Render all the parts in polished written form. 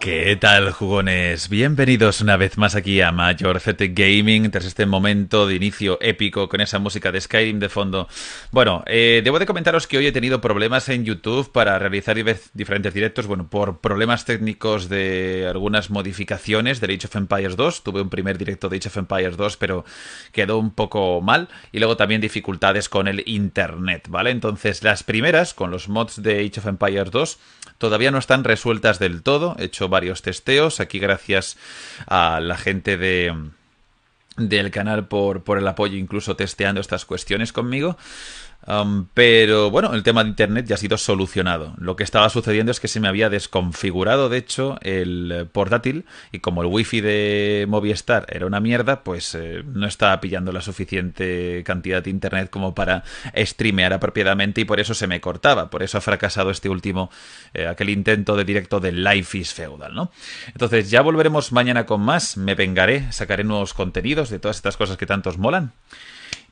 ¿Qué tal, jugones? Bienvenidos una vez más aquí a Mayorcete Gaming, tras este momento de inicio épico con esa música de Skyrim de fondo. Bueno, debo de comentaros que hoy he tenido problemas en YouTube para realizar diferentes directos, bueno, por problemas técnicos de algunas modificaciones del Age of Empires 2. Tuve un primer directo de Age of Empires 2, pero quedó un poco mal. Y luego también dificultades con el internet, ¿vale? Entonces, las primeras, con los mods de Age of Empires 2, todavía no están resueltas del todo. He hecho varios testeos aquí, gracias a la gente del canal por el apoyo, incluso testeando estas cuestiones conmigo. Pero bueno, el tema de internet ya ha sido solucionado. Lo que estaba sucediendo es que se me había desconfigurado, de hecho, el portátil, y como el wifi de Movistar era una mierda, pues no estaba pillando la suficiente cantidad de internet como para streamear apropiadamente, y por eso se me cortaba. Por eso ha fracasado este último, aquel intento de directo de Life is Feudal, ¿no? Entonces ya volveremos mañana con más. Me vengaré, sacaré nuevos contenidos de todas estas cosas que tantos molan.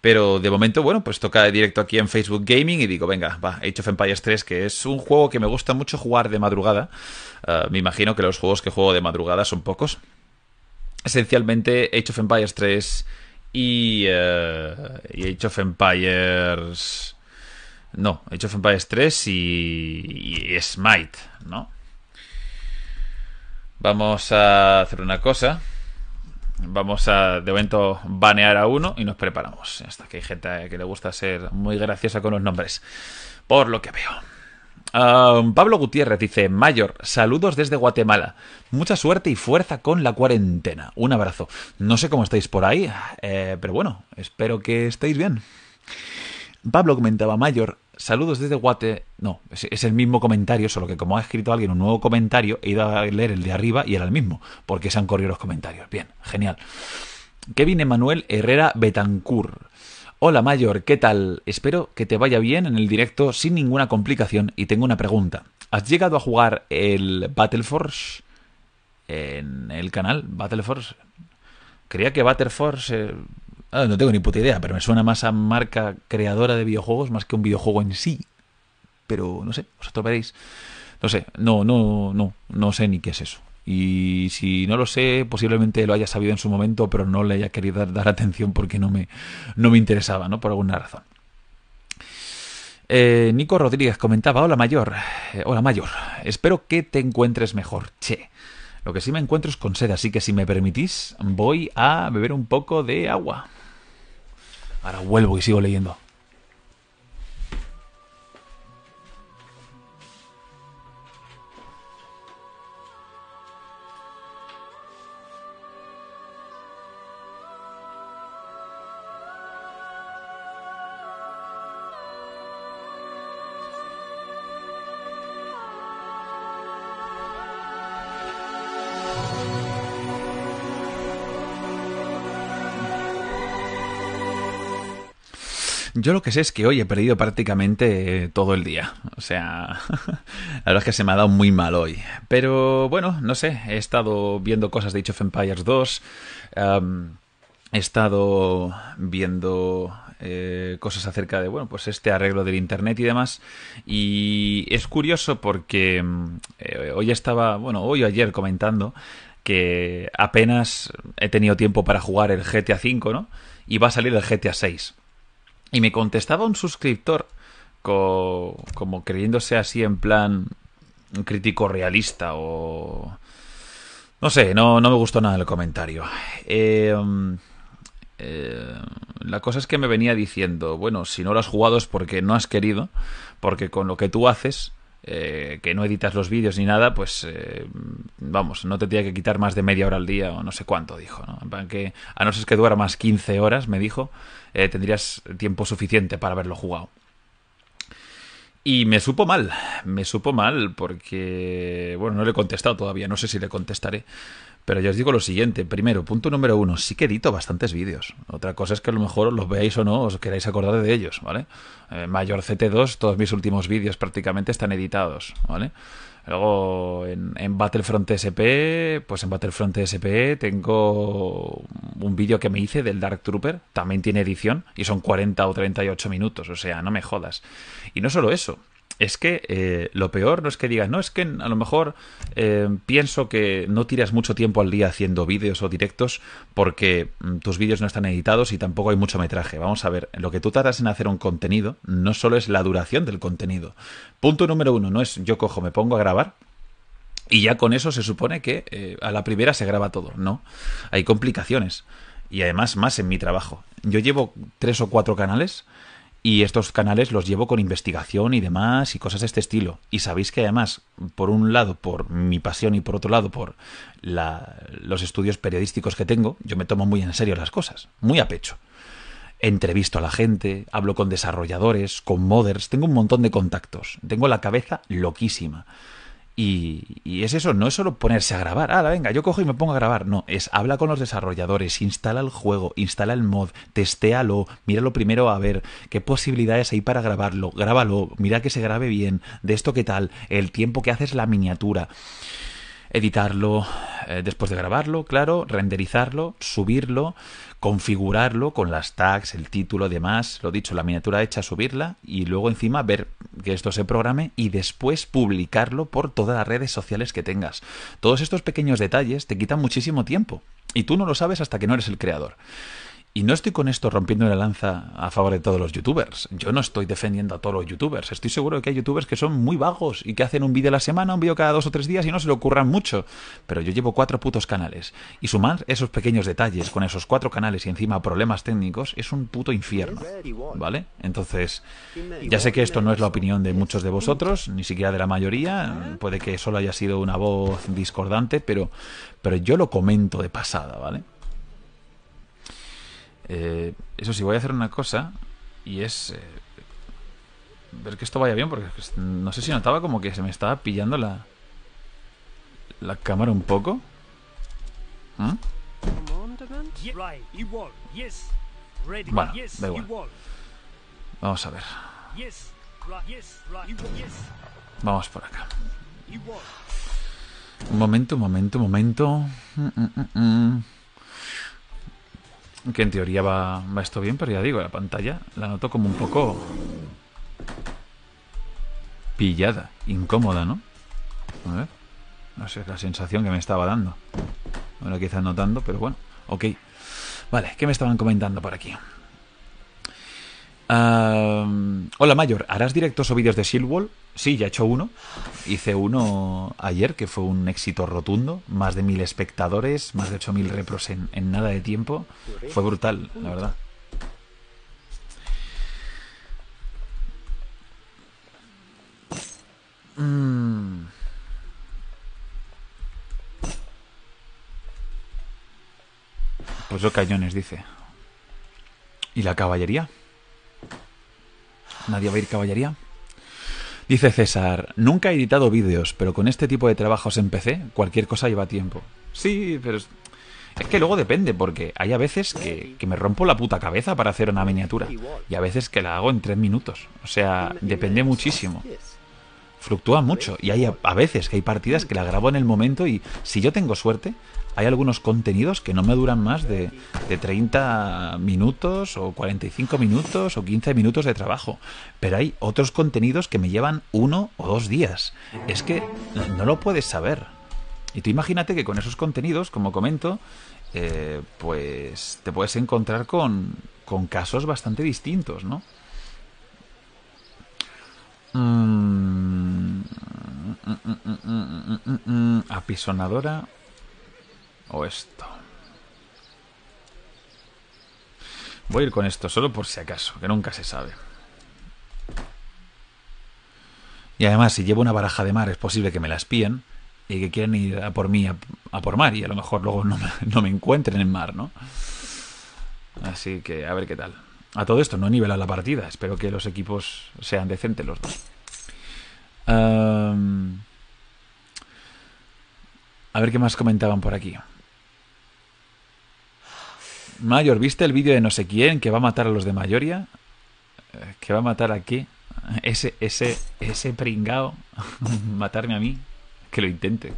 Pero de momento, bueno, pues toca directo aquí en Facebook Gaming y digo, venga, va, Age of Empires 3, que es un juego que me gusta mucho jugar de madrugada. Me imagino que los juegos que juego de madrugada son pocos. Esencialmente Age of Empires 3 y Age of Empires... No, Age of Empires 3 y Smite, ¿no? Vamos a hacer una cosa. Vamos a, de momento, banear a uno y nos preparamos. Hasta que hay gente que le gusta ser muy graciosa con los nombres, por lo que veo. Pablo Gutiérrez dice: Mayor, saludos desde Guatemala. Mucha suerte y fuerza con la cuarentena. Un abrazo. No sé cómo estáis por ahí, pero bueno, espero que estéis bien. Pablo comentaba: Mayor, saludos desde Guate... No, es el mismo comentario, solo que como ha escrito alguien un nuevo comentario, he ido a leer el de arriba y era el mismo, porque se han corrido los comentarios. Bien, genial. Kevin Emanuel Herrera Betancourt. Hola, Mayor, ¿qué tal? Espero que te vaya bien en el directo sin ninguna complicación y tengo una pregunta. ¿Has llegado a jugar el Battleforce en el canal? ¿Battleforce? Creía que Battleforce... no tengo ni puta idea, pero me suena más a marca creadora de videojuegos más que un videojuego en sí. Pero no sé, vosotros veréis. No sé, no sé ni qué es eso. Y si no lo sé, posiblemente lo haya sabido en su momento, pero no le haya querido dar atención porque no me interesaba, ¿no? Por alguna razón. Nico Rodríguez comentaba: hola, Mayor. Hola, Mayor. Espero que te encuentres mejor, che. Lo que sí me encuentro es con sed, así que si me permitís, voy a beber un poco de agua. Ahora vuelvo y sigo leyendo. Yo lo que sé es que hoy he perdido prácticamente todo el día. O sea, la verdad es que se me ha dado muy mal hoy. Pero bueno, no sé, he estado viendo cosas de Age of Empires 2. He estado viendo cosas acerca de, bueno, pues este arreglo del internet y demás. Y es curioso porque hoy estaba, bueno, hoy o ayer comentando que apenas he tenido tiempo para jugar el GTA V, ¿no? Y va a salir el GTA VI. Y me contestaba un suscriptor como creyéndose así en plan un crítico realista o... No sé, no me gustó nada el comentario. La cosa es que me venía diciendo, bueno, si no lo has jugado es porque no has querido, porque con lo que tú haces... que no editas los vídeos ni nada, pues vamos, no te tenía que quitar más de media hora al día o no sé cuánto, dijo, ¿no? En plan que, a no ser que duermas 15 horas, me dijo, tendrías tiempo suficiente para haberlo jugado. Y me supo mal porque, bueno, no le he contestado todavía, no sé si le contestaré. Pero ya os digo lo siguiente. Primero, punto número uno, sí que edito bastantes vídeos. Otra cosa es que a lo mejor los veáis o no, os queráis acordar de ellos, ¿vale? Mayorcete 2, todos mis últimos vídeos prácticamente están editados, ¿vale? Luego, en Battlefront SP, pues en Battlefront SP tengo un vídeo que me hice del Dark Trooper, también tiene edición, y son 40 o 38 minutos, o sea, no me jodas. Y no solo eso, es que lo peor no es que digas, no, es que a lo mejor pienso que no tiras mucho tiempo al día haciendo vídeos o directos porque tus vídeos no están editados y tampoco hay mucho metraje. Vamos a ver, lo que tú tardas en hacer un contenido no solo es la duración del contenido. Punto número uno, no es yo cojo, me pongo a grabar y ya con eso se supone que a la primera se graba todo. No, hay complicaciones y además más en mi trabajo. Yo llevo 3 o 4 canales y estos canales los llevo con investigación y demás y cosas de este estilo. Y sabéis que además, por un lado, por mi pasión y por otro lado, por los estudios periodísticos que tengo, yo me tomo muy en serio las cosas, muy a pecho. Entrevisto a la gente, hablo con desarrolladores, con modders, tengo un montón de contactos, tengo la cabeza loquísima. Y es eso, no es solo ponerse a grabar, ah, venga, yo cojo y me pongo a grabar, no, es habla con los desarrolladores, instala el juego, instala el mod, testéalo, míralo primero a ver qué posibilidades hay para grabarlo, grábalo, mira que se grabe bien, de esto qué tal, el tiempo que haces la miniatura, editarlo, después de grabarlo, claro, renderizarlo, subirlo, configurarlo con las tags, el título, demás, lo dicho, la miniatura hecha, subirla y luego encima ver que esto se programe y después publicarlo por todas las redes sociales que tengas. Todos estos pequeños detalles te quitan muchísimo tiempo y tú no lo sabes hasta que no eres el creador. Y no estoy con esto rompiendo una lanza a favor de todos los youtubers. Yo no estoy defendiendo a todos los youtubers. Estoy seguro de que hay youtubers que son muy vagos y que hacen un vídeo a la semana, un vídeo cada 2 o 3 días y no se le ocurran mucho. Pero yo llevo 4 putos canales. Y sumar esos pequeños detalles con esos 4 canales y encima problemas técnicos es un puto infierno, ¿vale? Entonces, ya sé que esto no es la opinión de muchos de vosotros, ni siquiera de la mayoría. Puede que solo haya sido una voz discordante, pero yo lo comento de pasada, ¿vale? Eso sí, voy a hacer una cosa y es ver que esto vaya bien, porque no sé si notaba como que se me estaba pillando la cámara un poco. Bueno, da igual. Vamos a ver. Vamos por acá. Un momento. Que en teoría va esto bien, pero ya digo, la pantalla la noto como un poco pillada, incómoda, ¿no? A ver, no sé, es la sensación que me estaba dando. Bueno, quizás notando, pero bueno, ok. Vale, ¿qué me estaban comentando por aquí? Hola Mayor, ¿harás directos o vídeos de Shieldwall? Sí, ya he hecho uno. Hice uno ayer que fue un éxito rotundo. Más de 1000 espectadores, más de 8000 repros en nada de tiempo. Fue brutal, la verdad. Pues los cañones, dice. ¿Y la caballería? ¿Nadie va a ir caballería? Dice César, nunca he editado vídeos, pero con este tipo de trabajos en PC, cualquier cosa lleva tiempo. Sí, pero es que luego depende, porque hay a veces que me rompo la puta cabeza para hacer una miniatura, y a veces que la hago en 3 minutos. O sea, depende muchísimo. Fluctúa mucho, y hay a veces que hay partidas que la grabo en el momento, y si yo tengo suerte, hay algunos contenidos que no me duran más de 30 minutos o 45 minutos o 15 minutos de trabajo. Pero hay otros contenidos que me llevan 1 o 2 días. Es que no lo puedes saber. Y tú imagínate que con esos contenidos, como comento, pues te puedes encontrar con casos bastante distintos, ¿no? Apisonadora. O esto. Voy a ir con esto solo por si acaso, que nunca se sabe. Y además, si llevo una baraja de mar, es posible que me la espíen y que quieran ir a por mí, a por mar, y a lo mejor luego no me encuentren en mar, ¿no? Así que a ver qué tal. A todo esto no nivela la partida. Espero que los equipos sean decentes los dos. A ver qué más comentaban por aquí. Mayor, ¿viste el vídeo de no sé quién que va a matar a los de mayoría? ¿Que va a matar a qué? Ese pringao. Matarme a mí. Que lo intente.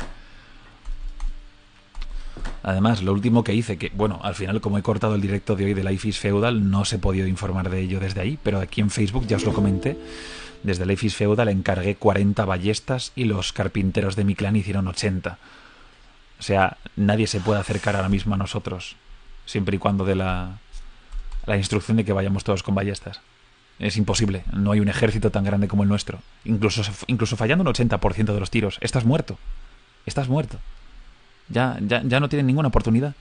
Además, lo último que hice, que bueno, al final como he cortado el directo de hoy de Life is Feudal, no os he podido informar de ello desde ahí, pero aquí en Facebook ya os lo comenté. Desde Life is Feudal encargué 40 ballestas y los carpinteros de mi clan hicieron 80. O sea, nadie se puede acercar ahora mismo a nosotros, siempre y cuando dé la instrucción de que vayamos todos con ballestas. Es imposible, no hay un ejército tan grande como el nuestro. Incluso fallando un 80% de los tiros, estás muerto. Estás muerto. Ya no tienen ninguna oportunidad.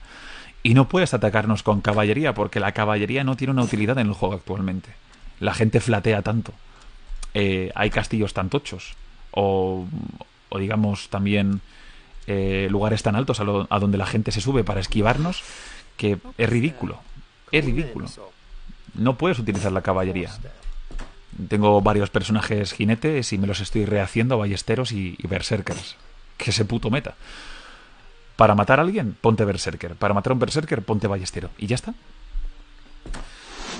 Y no puedes atacarnos con caballería, porque la caballería no tiene una utilidad en el juego actualmente. La gente flatea tanto. Hay castillos tan tochos, o digamos también lugares tan altos a donde la gente se sube para esquivarnos, que es ridículo. Es ridículo. No puedes utilizar la caballería. Tengo varios personajes jinetes y me los estoy rehaciendo a ballesteros y berserkers. Que ese puto meta. Para matar a alguien, ponte berserker. Para matar a un berserker, ponte ballestero. Y ya está.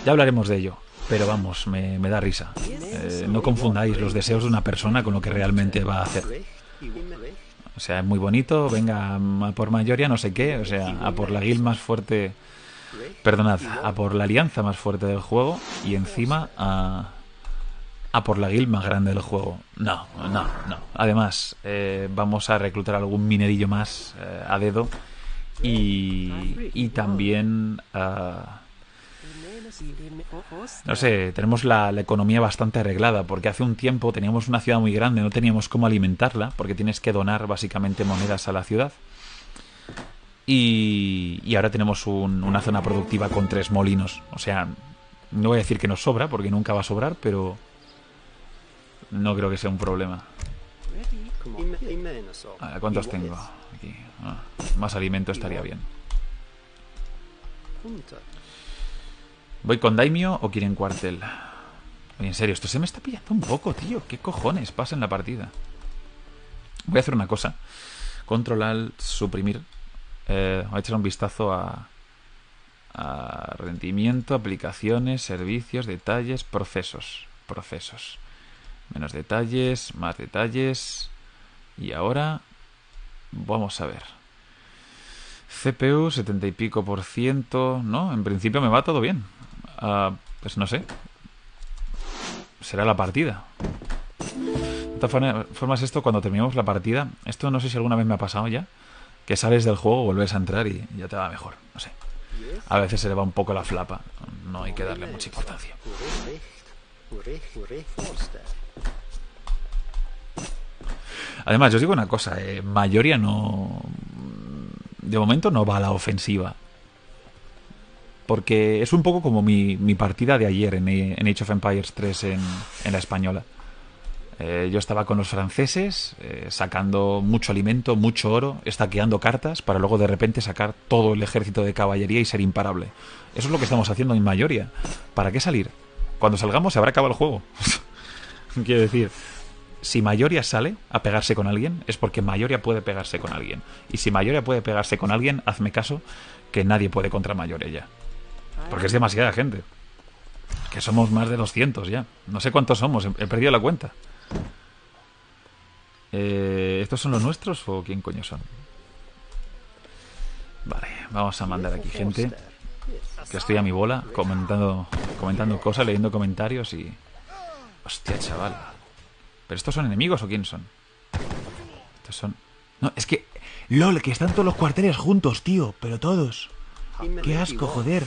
Ya hablaremos de ello. Pero vamos, me da risa. No confundáis los deseos de una persona con lo que realmente va a hacer. O sea, es muy bonito. Venga, a por mayoría, no sé qué. O sea, a por la guild más fuerte... Perdonad, a por la alianza más fuerte del juego y encima a por la guild más grande del juego. No. Además, vamos a reclutar algún minerillo más a dedo y también... no sé, tenemos la economía bastante arreglada, porque hace un tiempo teníamos una ciudad muy grande, no teníamos cómo alimentarla, porque tienes que donar básicamente monedas a la ciudad. Y ahora tenemos una zona productiva con 3 molinos. O sea, no voy a decir que nos sobra, porque nunca va a sobrar, pero no creo que sea un problema. A ver, ¿cuántos tengo? Aquí. Ah, más alimento estaría bien. ¿Voy con Daimio o quieren cuartel? Oye, en serio, esto se me está pillando un poco, tío. ¿Qué cojones pasa en la partida? Voy a hacer una cosa. Control, Alt, suprimir. Voy a echar un vistazo a rendimiento, aplicaciones, servicios, detalles, procesos. Menos detalles, más detalles. Y ahora vamos a ver. CPU 70 y pico %, ¿no? En principio me va todo bien. Pues no sé. Será la partida. De todas formas, esto cuando terminemos la partida, esto no sé si alguna vez me ha pasado ya, que sales del juego, vuelves a entrar y ya te va mejor, no sé. A veces se le va un poco la flapa, no hay que darle mucha importancia. Además, yo os digo una cosa, Mayoría no... De momento no va a la ofensiva. Porque es un poco como mi partida de ayer en Age of Empires 3 en la española. Yo estaba con los franceses, sacando mucho alimento, mucho oro, estaqueando cartas para luego de repente sacar todo el ejército de caballería y ser imparable. Eso es lo que estamos haciendo en mayoría. ¿Para qué salir? Cuando salgamos se habrá acabado el juego. Quiero decir, si mayoría sale a pegarse con alguien, es porque mayoría puede pegarse con alguien. Y si mayoría puede pegarse con alguien, hazme caso, que nadie puede contra mayoría ya. Porque es demasiada gente. Que somos más de 200 ya. No sé cuántos somos, he perdido la cuenta. ¿Estos son los nuestros o quién coño son? Vale, vamos a mandar aquí gente. Que estoy a mi bola, comentando cosas, leyendo comentarios y... Hostia, chaval. ¿Pero estos son enemigos o quién son? Estos son... No, es que... LOL, que están todos los cuarteles juntos, tío. Pero todos. Qué asco, joder.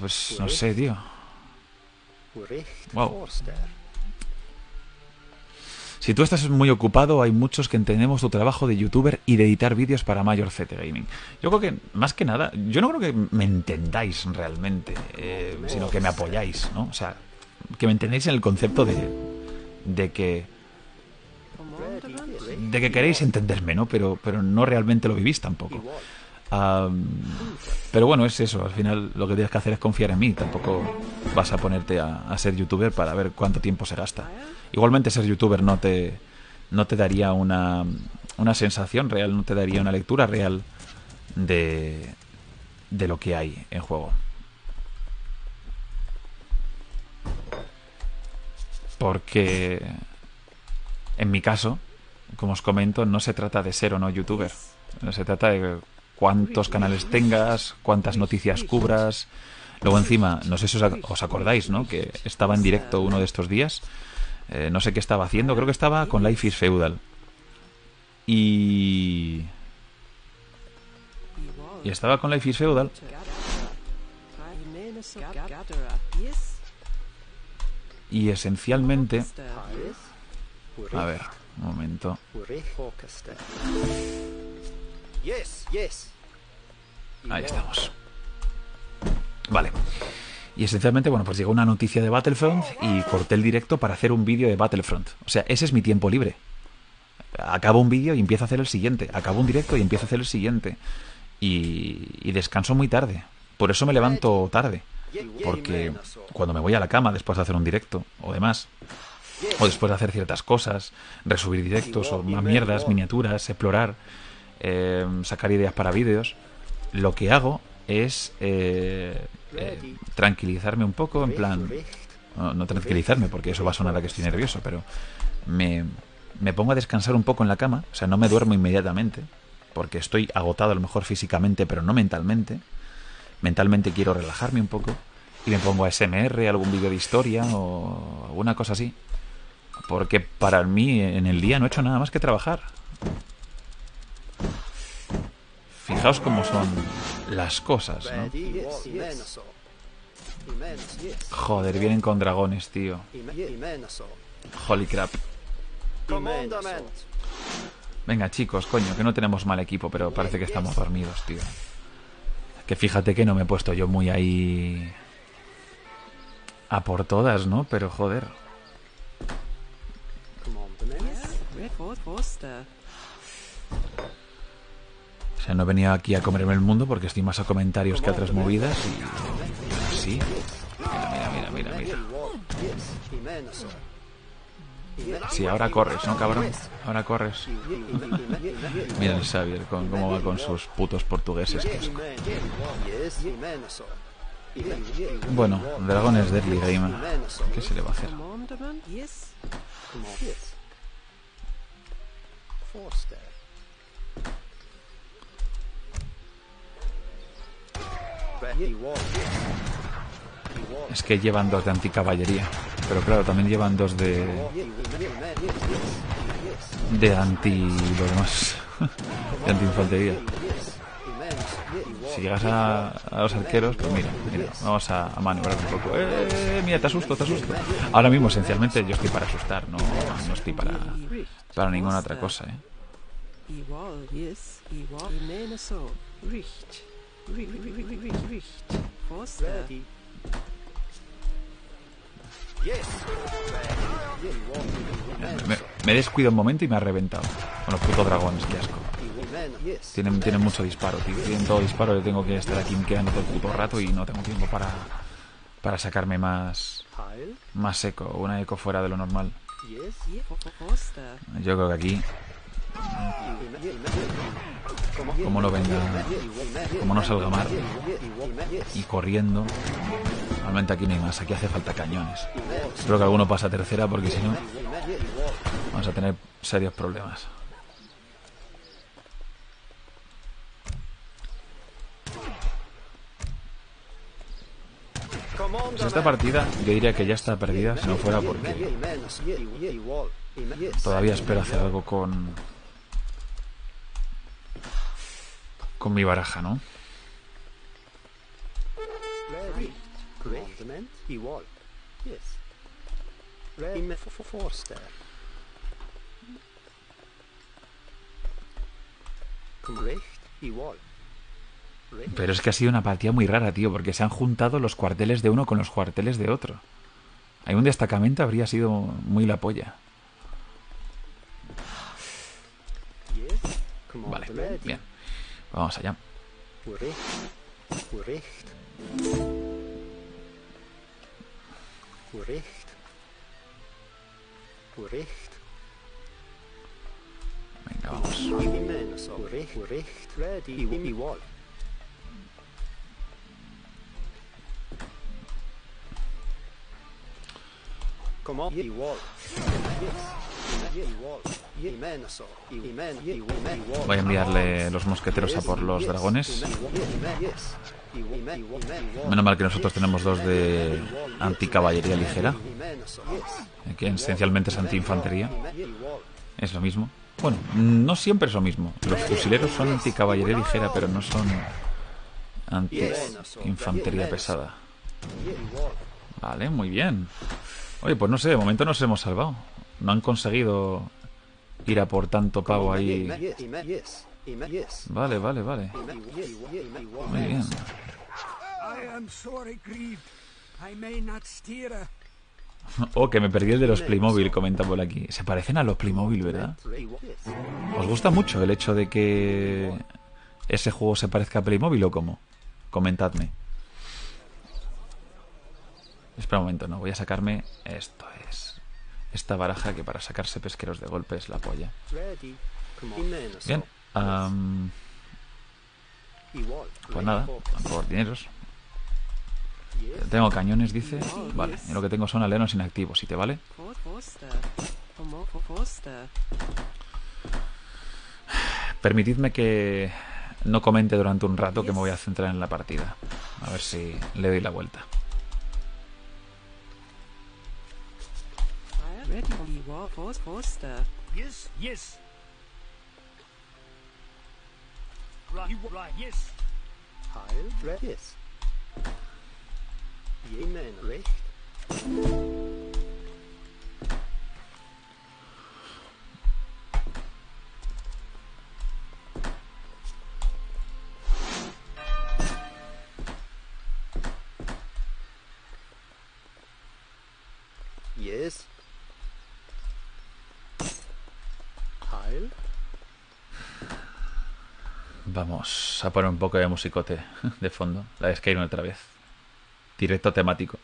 Pues no sé, tío. Wow. Si tú estás muy ocupado, hay muchos que entendemos tu trabajo de youtuber y de editar vídeos para Mayorcete Gaming. Yo creo que, más que nada, yo no creo que me entendáis realmente, sino que me apoyáis, ¿no? O sea, que me entendéis en el concepto de que queréis entenderme, ¿no? Pero no realmente lo vivís tampoco. Pero bueno, es eso. Al final lo que tienes que hacer es confiar en mí. Tampoco vas a ponerte a ser youtuber para ver cuánto tiempo se gasta. Igualmente ser youtuber no te daría una sensación real, no te daría una lectura real de lo que hay en juego. Porque en mi caso, como os comento, no se trata de ser o no youtuber. Se trata de cuántos canales tengas, cuántas noticias cubras. Luego encima, no sé si os acordáis, ¿no? Que estaba en directo uno de estos días. No sé qué estaba haciendo, creo que estaba con Life is Feudal. Y estaba con Life is Feudal. Y esencialmente... A ver, un momento. Ahí estamos. Vale. Y esencialmente, bueno, pues llegó una noticia de Battlefront y corté el directo para hacer un vídeo de Battlefront. O sea, ese es mi tiempo libre. Acabo un vídeo y empiezo a hacer el siguiente. Acabo un directo y empiezo a hacer el siguiente. Y descanso muy tarde. Por eso me levanto tarde. Porque cuando me voy a la cama después de hacer un directo o demás, o después de hacer ciertas cosas, resubir directos o más mierdas, miniaturas, explorar, sacar ideas para vídeos, lo que hago es tranquilizarme un poco, en plan... No tranquilizarme, porque eso va a sonar a que estoy nervioso, pero me pongo a descansar un poco en la cama. O sea, no me duermo inmediatamente, porque estoy agotado a lo mejor físicamente, pero no mentalmente. Mentalmente quiero relajarme un poco y me pongo a ASMR, algún vídeo de historia o alguna cosa así. Porque para mí en el día no he hecho nada más que trabajar. Fijaos cómo son las cosas, ¿no? Joder, vienen con dragones, tío. Holy crap. Venga, chicos, coño, que no tenemos mal equipo, pero parece que estamos dormidos, tío. Que fíjate que no me he puesto yo muy ahí... a por todas, ¿no? Pero joder. O sea, no he venido aquí a comerme el mundo porque estoy más a comentarios que a otras movidas y... sí. Mira. Sí, ahora corres, ¿no, cabrón? Ahora corres. Mira el Xavier cómo va con sus putos portugueses. Bueno, dragón es Deadly Gamer. ¿Qué se le va a hacer? Es que llevan dos de anticaballería, pero claro, también llevan dos de anti... lo demás. De antiinfantería. Si llegas a los arqueros, pues mira, vamos a maniobrar un poco. Mira, te asusto. Ahora mismo, esencialmente, yo estoy para asustar, no estoy para ninguna otra cosa, ¿eh? Me descuido un momento y me ha reventado con los putos dragones, qué asco. Tienen mucho disparo, tío. Tienen todo disparo. Yo tengo que estar aquí quedando todo el puto rato y no tengo tiempo para sacarme más eco. Una eco fuera de lo normal. Yo creo que aquí... como lo venga, como no salga mal y corriendo. Normalmente aquí no hay más, aquí hace falta cañones. Espero que alguno pase a tercera porque si no vamos a tener serios problemas. Pues esta partida yo diría que ya está perdida si no fuera porque todavía espero hacer algo con mi baraja, ¿no? Pero es que ha sido una partida muy rara, tío, porque se han juntado los cuarteles de uno con los cuarteles de otro. Hay un destacamento, habría sido muy la polla. Vale, bien. Vamos allá. Venga, vamos. Voy a enviarle los mosqueteros a por los dragones. Menos mal que nosotros tenemos dos de anticaballería ligera, que esencialmente es antiinfantería. Es lo mismo. Bueno, no siempre es lo mismo. Los fusileros son anticaballería ligera, pero no son antiinfantería pesada. Vale, muy bien. Oye, pues no sé, de momento nos hemos salvado. No han conseguido ir a por tanto pavo ahí. Vale, vale, vale. Muy bien. Oh, que me perdí el de los Playmobil, comenta por aquí. Se parecen a los Playmobil, ¿verdad? ¿Os gusta mucho el hecho de que ese juego se parezca a Playmobil o cómo? Comentadme. Espera un momento, no, voy a sacarme... Esto es... Esta baraja que para sacarse pesqueros de golpe es la polla. Bien. Pues nada, por dineros. Tengo cañones, dice. Vale, y lo que tengo son aldeanos inactivos, ¿sí te vale? Permitidme que no comente durante un rato, que me voy a centrar en la partida. A ver si le doy la vuelta. Yes. Vamos a poner un poco de musicote de fondo. La de Skyrim otra vez. Directo temático.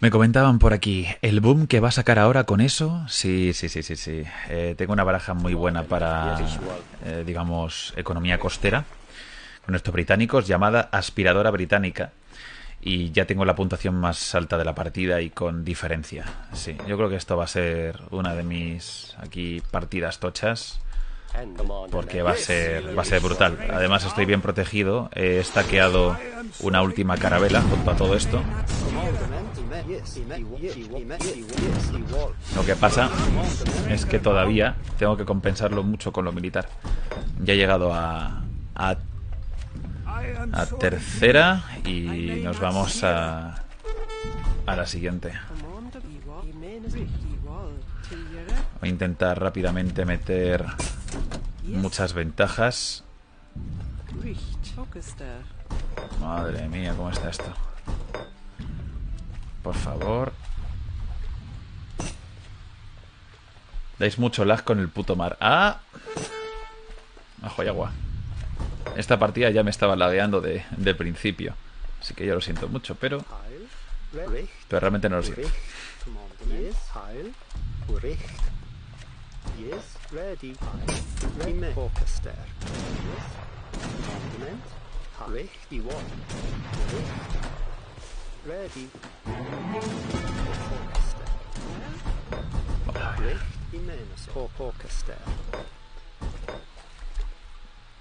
Me comentaban por aquí, el boom que va a sacar ahora con eso, sí. Tengo una baraja muy buena para, digamos, economía costera, con nuestros británicos, llamada aspiradora británica. Y ya tengo la puntuación más alta de la partida y con diferencia. Sí, yo creo que esto va a ser una de mis aquí partidas tochas, porque va a ser brutal. Además estoy bien protegido, he stackeado una última carabela junto a todo esto. Lo que pasa es que todavía tengo que compensarlo mucho con lo militar. Ya he llegado a tercera y nos vamos a la siguiente. Voy a intentar rápidamente meter muchas ventajas. Madre mía, ¿cómo está esto? Por favor. Dais mucho lag con el puto mar. ¡Ah! Ajo y agua. Esta partida ya me estaba ladeando de principio. Así que yo lo siento mucho, pero realmente no lo siento.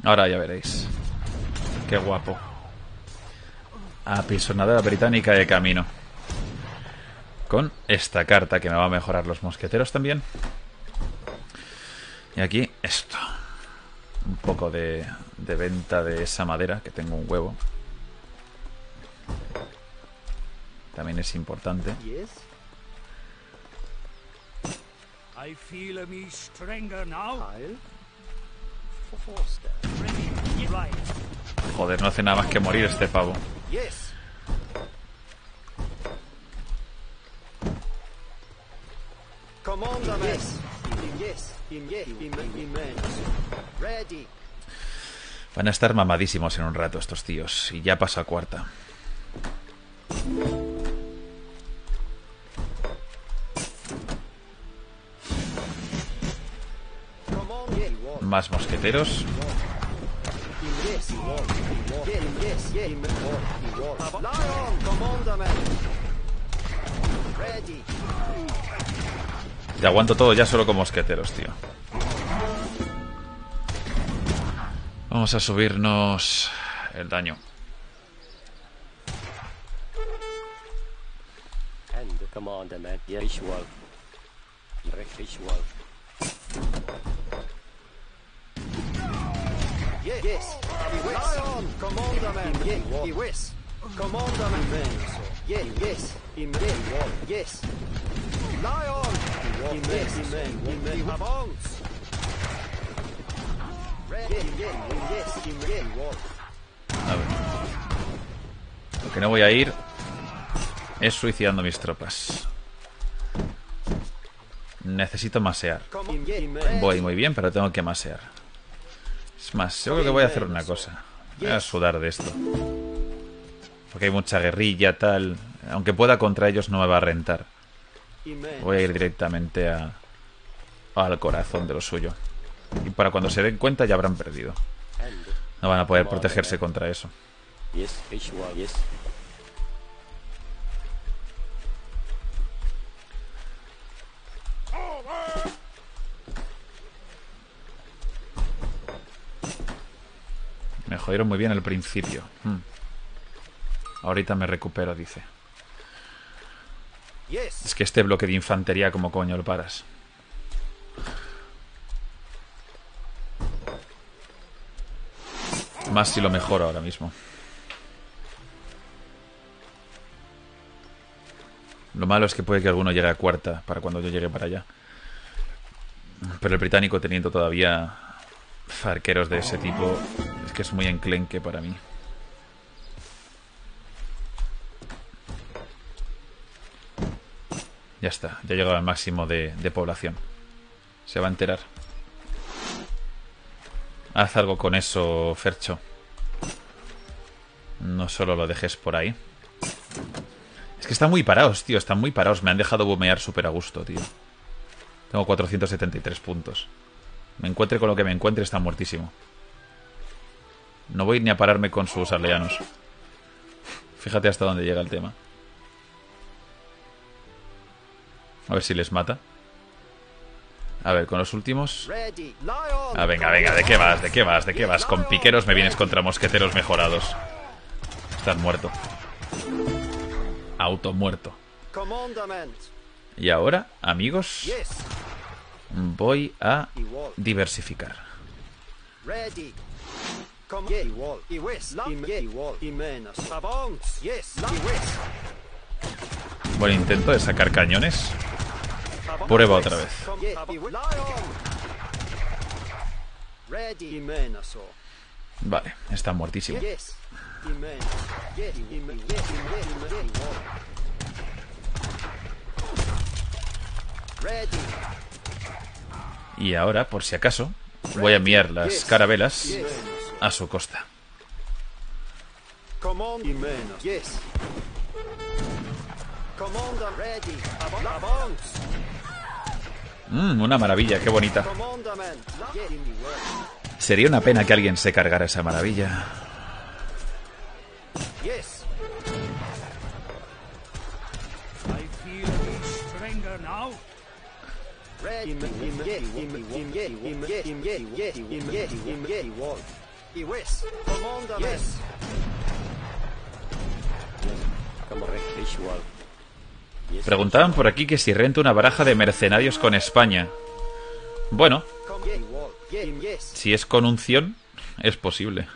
Ahora ya veréis. Qué guapo. Apisonadora británica de camino. Con esta carta que me va a mejorar los mosqueteros también. Y aquí esto. Un poco de venta de esa madera, que tengo un huevo. También es importante. Joder, no hace nada más que morir este pavo. Van a estar mamadísimos en un rato estos tíos. Y ya pasa a cuarta. Más mosqueteros. Te aguanto todo ya solo con mosqueteros, tío. Vamos a subirnos el daño. A ver. Lo que no voy a ir es suicidando mis tropas. Necesito masear. Voy muy bien, pero tengo que masear. Es más, yo creo que voy a hacer una cosa. Voy a sudar de esto. Porque hay mucha guerrilla, tal. Aunque pueda contra ellos, no me va a rentar. Voy a ir directamente al corazón de lo suyo. Y para cuando se den cuenta ya habrán perdido. No van a poder protegerse contra eso. Me jodieron muy bien al principio. Ahorita me recupero, dice. Es que este bloque de infantería, ¿cómo coño lo paras? Más si lo mejoro ahora mismo. Lo malo es que puede que alguno llegue a cuarta para cuando yo llegue para allá. Pero el británico teniendo todavía arqueros de ese tipo, es que es muy enclenque para mí. Ya está, ya he llegado al máximo de población. Se va a enterar. Haz algo con eso, Fercho. No solo lo dejes por ahí. Es que están muy parados, tío. Están muy parados. Me han dejado boomear súper a gusto, tío. Tengo 473 puntos. Me encuentre con lo que me encuentre, está muertísimo. No voy ni a pararme con sus aldeanos. Fíjate hasta dónde llega el tema. A ver si les mata. A ver, con los últimos. Ah, venga, venga, ¿de qué vas? ¿De qué vas? ¿De qué vas? Con piqueros me vienes contra mosqueteros mejorados. Estás muerto. Automuerto. Y ahora, amigos, voy a diversificar. Buen intento de sacar cañones. Prueba otra vez. Vale, está muertísimo. Y ahora, por si acaso, voy a enviar las carabelas a su costa. Una maravilla, qué bonita. Sería una pena que alguien se cargara esa maravilla. Preguntaban por aquí que si rento una baraja de mercenarios con España. Bueno, si es con unción, es posible.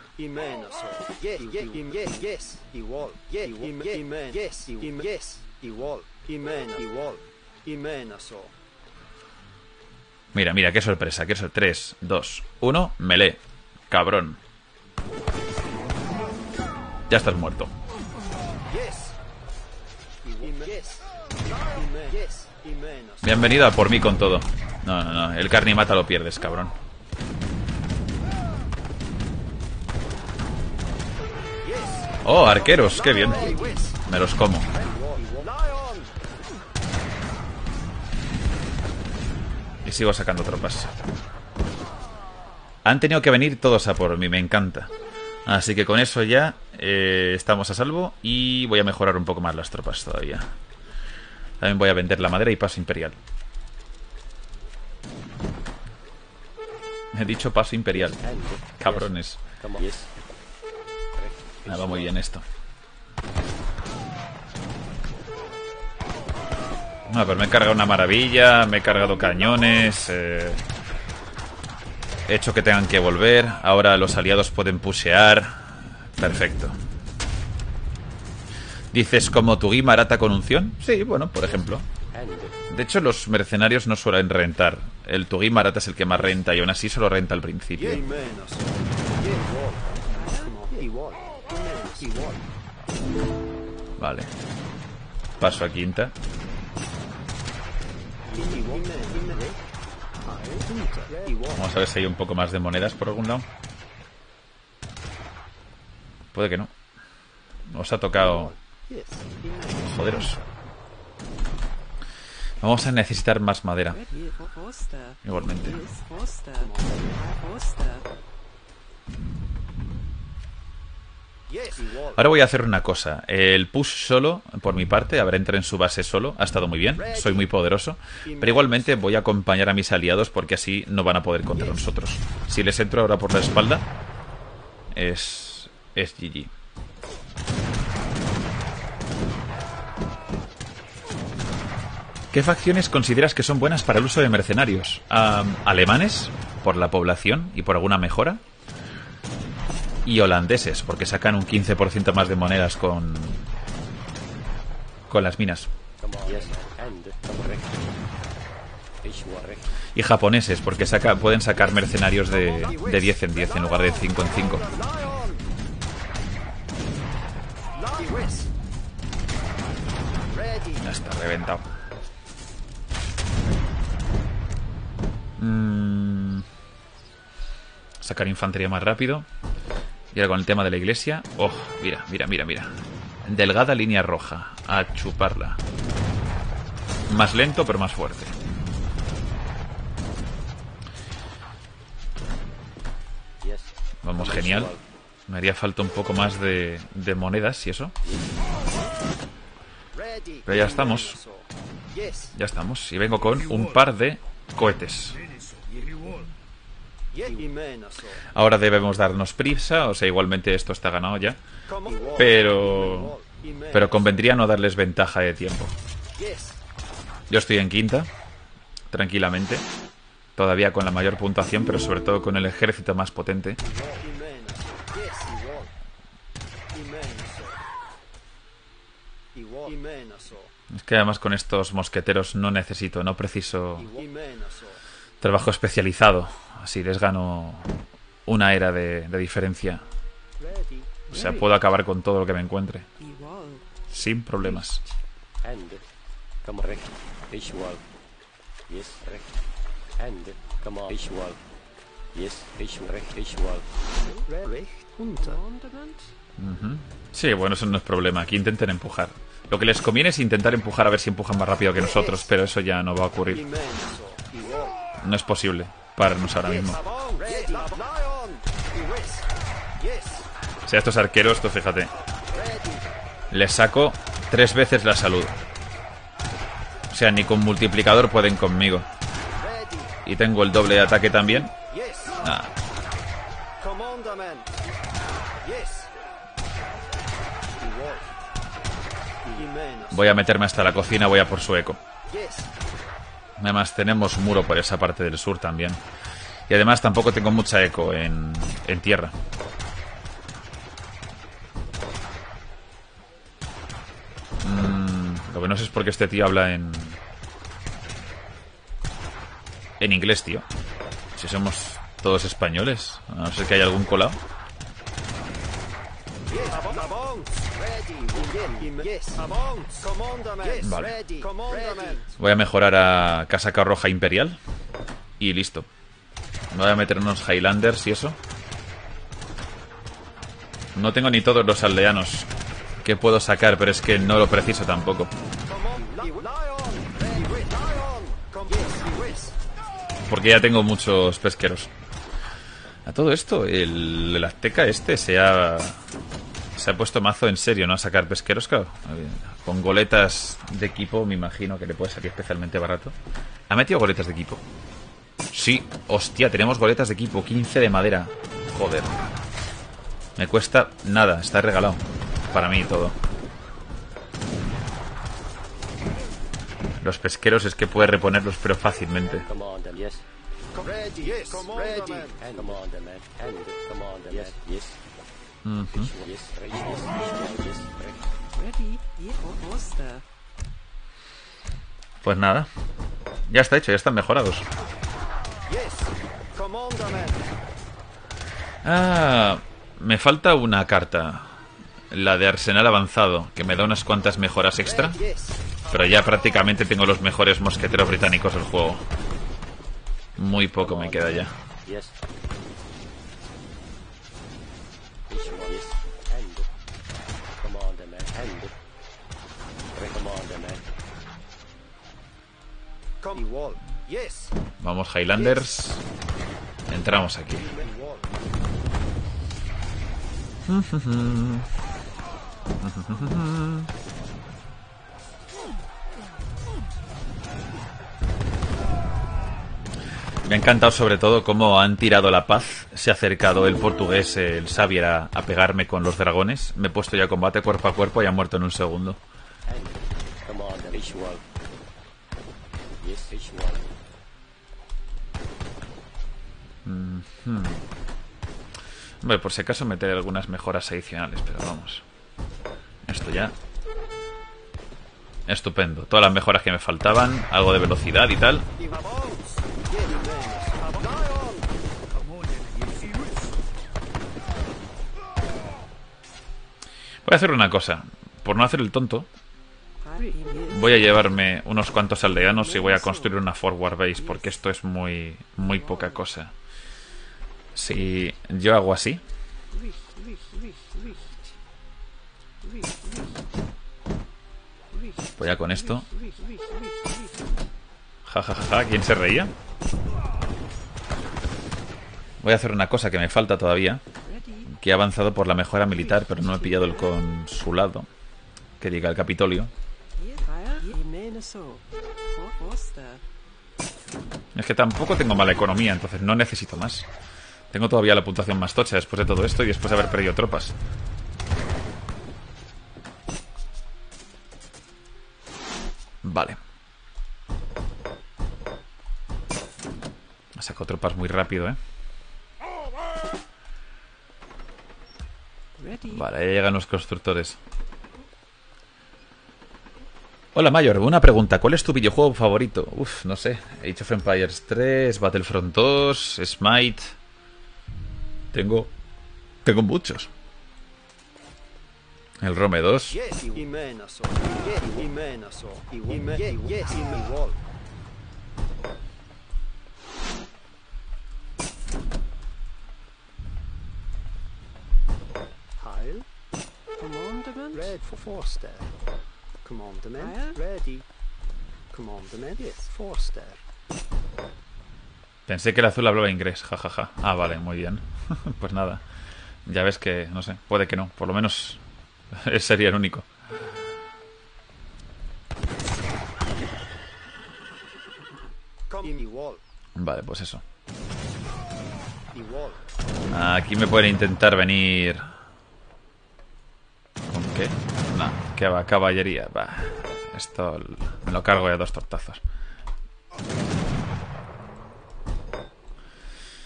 Mira, mira, qué sorpresa, qué sorpresa. 3, 2, 1, melee. Cabrón. Ya estás muerto. Bienvenido a por mí con todo. No, no, no, el carne y mata lo pierdes, cabrón. Oh, arqueros, qué bien. Me los como. Y sigo sacando tropas. Han tenido que venir todos a por mí, me encanta. Así que con eso ya estamos a salvo. Y voy a mejorar un poco más las tropas todavía. También voy a vender la madera y paso imperial. He dicho paso imperial. Cabrones. Ah, va muy bien esto. No, pero me he cargado una maravilla. Me he cargado cañones. He hecho que tengan que volver. Ahora los aliados pueden pushear. Perfecto. Dices como tu Guimar ata con unción. Sí, bueno, por ejemplo. De hecho, los mercenarios no suelen rentar. El Tugui Marata es el que más renta y aún así solo renta al principio. Vale. Paso a quinta. Vamos a ver si hay un poco más de monedas por algún lado. Puede que no. Nos ha tocado... Joderos. Vamos a necesitar más madera. Igualmente. Ahora voy a hacer una cosa. El push solo, por mi parte, habrá entrado en su base solo. Ha estado muy bien, soy muy poderoso. Pero igualmente voy a acompañar a mis aliados, porque así no van a poder contra nosotros. Si les entro ahora por la espalda, es GG. ¿Qué facciones consideras que son buenas para el uso de mercenarios? Alemanes, por la población y por alguna mejora. Y holandeses, porque sacan un 15% más de monedas con las minas. Y japoneses, porque pueden sacar mercenarios de 10 en 10 en lugar de 5 en 5. Ya está reventado. Sacar infantería más rápido. Y ahora con el tema de la iglesia. Oh, mira, mira, mira, mira. Delgada línea roja. A chuparla. Más lento, pero más fuerte. Vamos, genial. Me haría falta un poco más de monedas y eso. Pero ya estamos. Ya estamos. Y vengo con un par de cohetes. Ahora debemos darnos prisa, o sea, igualmente esto está ganado ya. Pero convendría no darles ventaja de tiempo. Yo estoy en quinta, tranquilamente. Todavía con la mayor puntuación, pero sobre todo con el ejército más potente. Es que además con estos mosqueteros no preciso trabajo especializado. Así les gano una era de diferencia. O sea, puedo acabar con todo lo que me encuentre. Sin problemas. Sí, bueno, eso no es problema. Aquí intenten empujar. Lo que les conviene es intentar empujar a ver si empujan más rápido que nosotros, pero eso ya no va a ocurrir. No es posible pararnos ahora mismo. O sea, estos arqueros, esto, fíjate. Les saco 3 veces la salud. O sea, ni con multiplicador pueden conmigo. Y tengo el doble de ataque también. Ah. Voy a meterme hasta la cocina, voy a por su eco. Además tenemos muro por esa parte del sur también. Y además tampoco tengo mucha eco en tierra. Lo que no sé es por qué este tío habla en inglés, tío. Si somos todos españoles. A no ser que haya algún colado. Vale. Voy a mejorar a casaca roja imperial. Y listo. Voy a meter unos Highlanders y eso. No tengo ni todos los aldeanos que puedo sacar, pero es que no lo preciso tampoco. Porque ya tengo muchos pesqueros. A todo esto, el azteca este se ha puesto mazo en serio, ¿no? A sacar pesqueros, claro. Con goletas de equipo me imagino que le puede salir especialmente barato. ¿Ha metido goletas de equipo? Sí, hostia, tenemos goletas de equipo. 15 de madera. Joder. Me cuesta nada, está regalado. Para mí todo. Los pesqueros es que puedes reponerlos, pero fácilmente. Pues nada, ya está hecho, ya están mejorados. Ah, me falta una carta, la de Arsenal Avanzado, que me da unas cuantas mejoras extra, pero ya prácticamente tengo los mejores mosqueteros británicos del juego. Muy poco me queda ya. Vamos, Highlanders. Entramos aquí. Me ha encantado sobre todo cómo han tirado la paz. Se ha acercado el portugués, el Xavier, a pegarme con los dragones. Me he puesto ya a combate cuerpo a cuerpo y ha muerto en un segundo. Bueno, por si acaso meter algunas mejoras adicionales, pero vamos. Esto ya. Estupendo. Todas las mejoras que me faltaban, algo de velocidad y tal. Voy a hacer una cosa. Por no hacer el tonto, voy a llevarme unos cuantos aldeanos y voy a construir una forward base, porque esto es muy poca cosa. Si yo hago así, pues ya con esto. Ja, ja, ja, ja. ¿Quién se reía? Voy a hacer una cosa que me falta todavía, que he avanzado por la mejora militar, pero no he pillado el consulado que diga el Capitolio. Es que tampoco tengo mala economía, entonces no necesito más. Tengo todavía la puntuación más tocha después de todo esto y después de haber perdido tropas. Vale. Saco tropas muy rápido, ¿eh? Vale, ya llegan los constructores. Hola Mayor, una pregunta. ¿Cuál es tu videojuego favorito? Uf, no sé. Age of Empires 3, Battlefront 2, Smite... Tengo muchos. El Rome 2. Pensé que el azul hablaba inglés, jajaja. Ah, vale, muy bien. Pues nada, ya ves que, no sé, puede que no. Por lo menos sería el único. Vale, pues eso. Aquí me pueden intentar venir... ¿Con qué? No, que va, caballería. Va. Esto me lo cargo ya dos tortazos.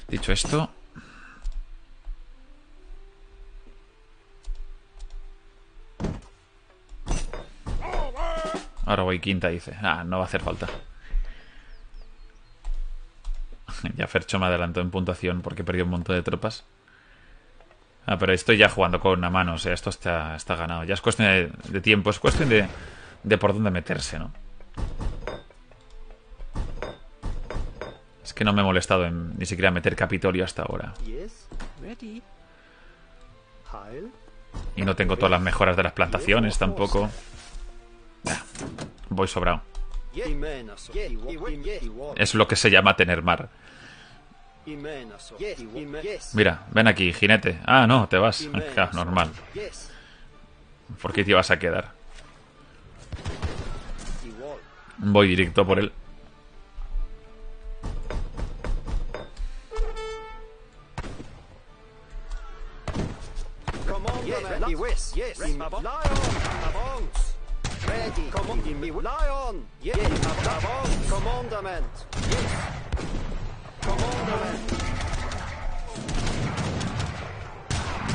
Dicho esto, ahora voy quinta, dice. Ah, no va a hacer falta. Ya Fercho me adelantó en puntuación porque perdió un montón de tropas. Ah, pero estoy ya jugando con una mano, o sea, esto está ganado. Ya es cuestión de tiempo, es cuestión de por dónde meterse, ¿no? Es que no me he molestado en ni siquiera meter Capitolio hasta ahora. Y no tengo todas las mejoras de las plantaciones tampoco. Nah, voy sobrado. Es lo que se llama tener mar. Mira, ven aquí, jinete. Ah, no, te vas. Ja, normal. ¿Por qué te ibas a quedar? Voy directo por él.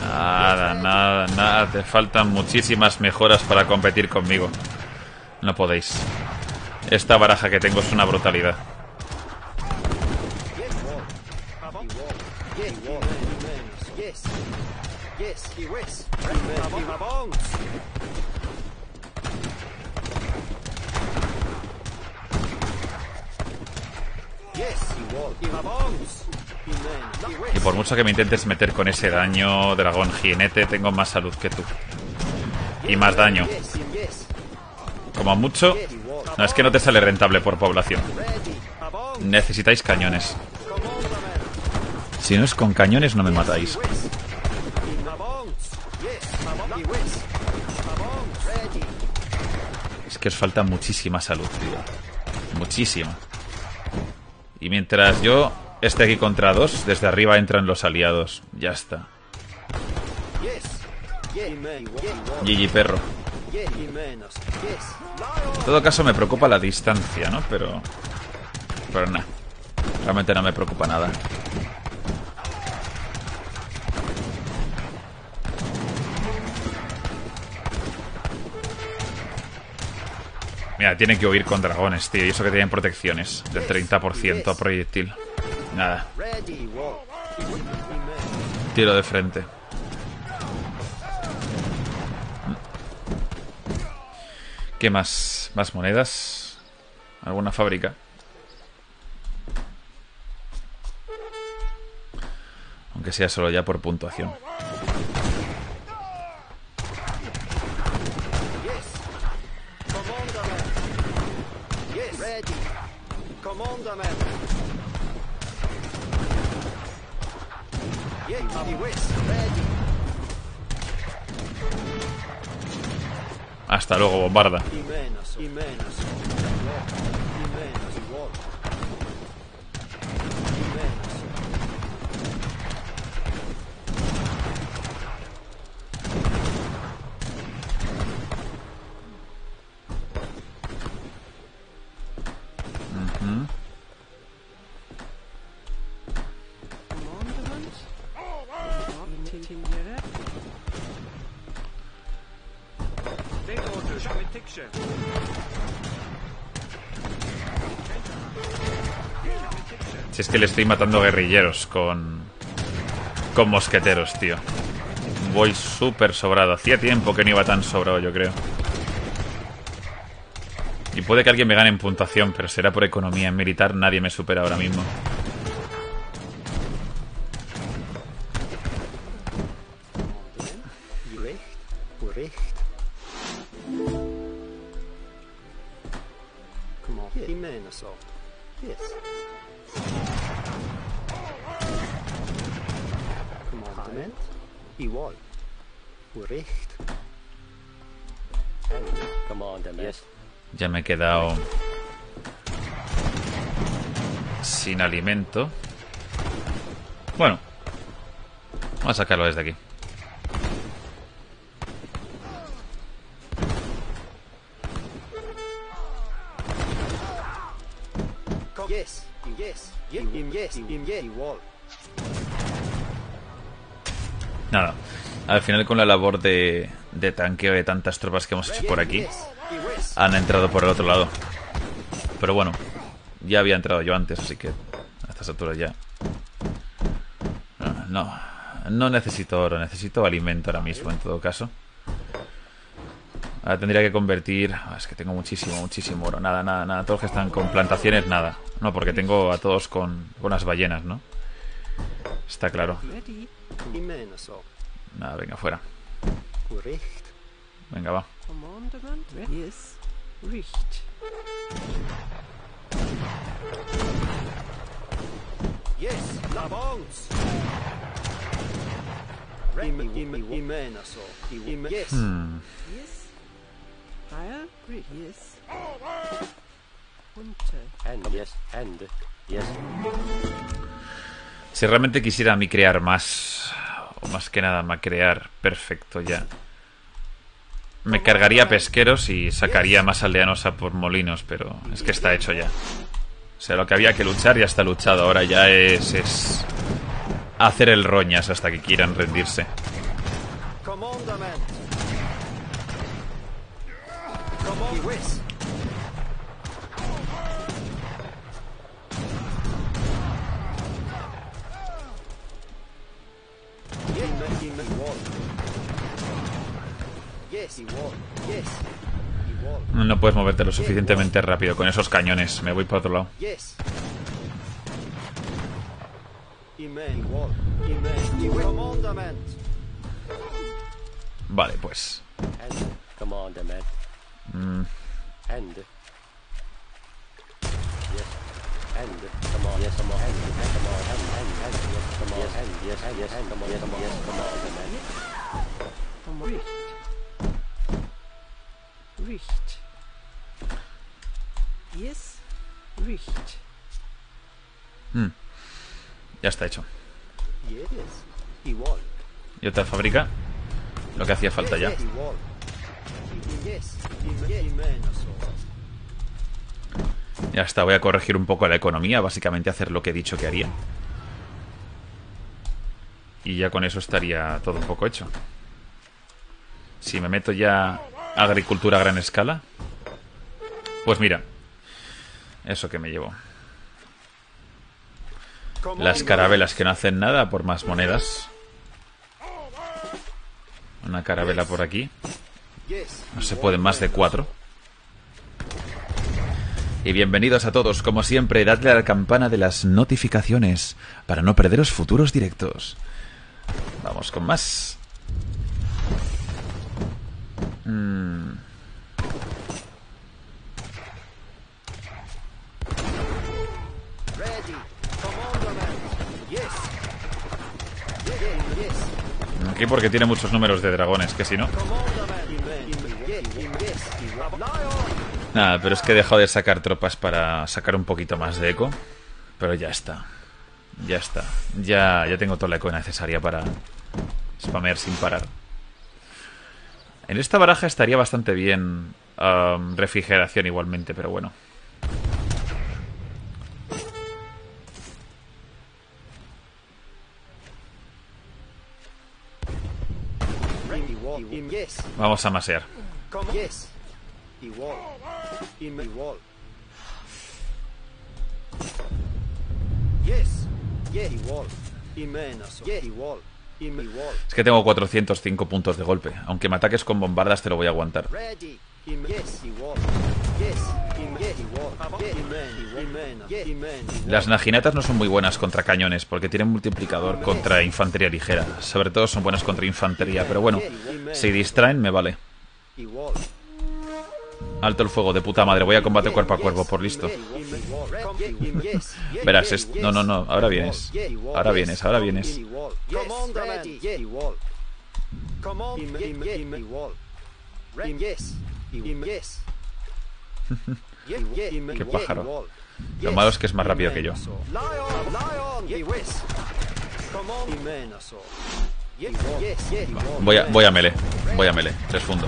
Nada, nada, nada. Te faltan muchísimas mejoras para competir conmigo. No podéis. Esta baraja que tengo es una brutalidad. Y por mucho que me intentes meter con ese daño, dragón jinete, tengo más salud que tú. Y más daño. Como mucho... No, es que no te sale rentable por población. Necesitáis cañones. Si no es con cañones no me matáis. Es que os falta muchísima salud, tío. Muchísima. Y mientras yo esté aquí contra dos, desde arriba entran los aliados. Ya está. GG, perro. En todo caso me preocupa la distancia, ¿no? Pero nada. Realmente no me preocupa nada. Mira, tienen que huir con dragones, tío. Y eso que tienen protecciones del 30% a proyectil. Nada. Tiro de frente. ¿Qué más? ¿Más monedas? ¿Alguna fábrica? Aunque sea solo ya por puntuación. Hasta luego, bombarda. Si es que le estoy matando guerrilleros con mosqueteros, tío. Voy súper sobrado. Hacía tiempo que no iba tan sobrado, yo creo. Y puede que alguien me gane en puntuación, pero será por economía. En militar nadie me supera ahora mismo. Ya me he quedado sin alimento. Bueno, vamos a sacarlo desde aquí. Nada, al final con la labor de tanqueo de tantas tropas que hemos hecho por aquí, han entrado por el otro lado. Pero bueno, ya había entrado yo antes, así que a estas alturas ya... No necesito oro, necesito alimento ahora mismo en todo caso. Ahora tendría que convertir... Es que tengo muchísimo oro. Nada. Todos los que están con plantaciones, nada. No, porque tengo a todos con las ballenas, ¿no? Está claro. Nada, venga, fuera. Venga, va. Si realmente quisiera micrear más, o más que nada macrear, perfecto ya. Me cargaría pesqueros y sacaría más aldeanos a por molinos, pero es que está hecho ya. O sea, lo que había que luchar ya está luchado. Ahora ya es hacer el roñas hasta que quieran rendirse. No puedes moverte lo suficientemente rápido con esos cañones. Me voy para otro lado. Vale, pues. Ya está hecho. Y otra fábrica. Lo que hacía falta ya. Ya está, voy a corregir un poco la economía. Básicamente hacer lo que he dicho que haría. Y ya con eso estaría todo un poco hecho. Si me meto ya a agricultura a gran escala, pues mira, eso que me llevo. Las carabelas que no hacen nada por más monedas. Una carabela por aquí. No se pueden más de 4. Y bienvenidos a todos. Como siempre, dadle a la campana de las notificaciones para no perderos futuros directos. Vamos con más. Aquí porque tiene muchos números de dragones, que si no... Nada, pero es que he dejado de sacar tropas para sacar un poquito más de eco. Pero ya está. Ya está. Ya tengo toda la eco necesaria para spamear sin parar. En esta baraja estaría bastante bien refrigeración igualmente, pero bueno. Vamos a masear. Es que tengo 405 puntos de golpe. Aunque me ataques con bombardas te lo voy a aguantar. Las naginatas no son muy buenas contra cañones porque tienen multiplicador contra infantería ligera. Sobre todo son buenas contra infantería, pero bueno, si distraen me vale. Alto el fuego, de puta madre. Voy a combate cuerpo a cuerpo, por listo. Verás, no, ahora vienes. Ahora vienes. Qué pájaro. Lo malo es que es más rápido que yo. Voy a melee. Les fundo.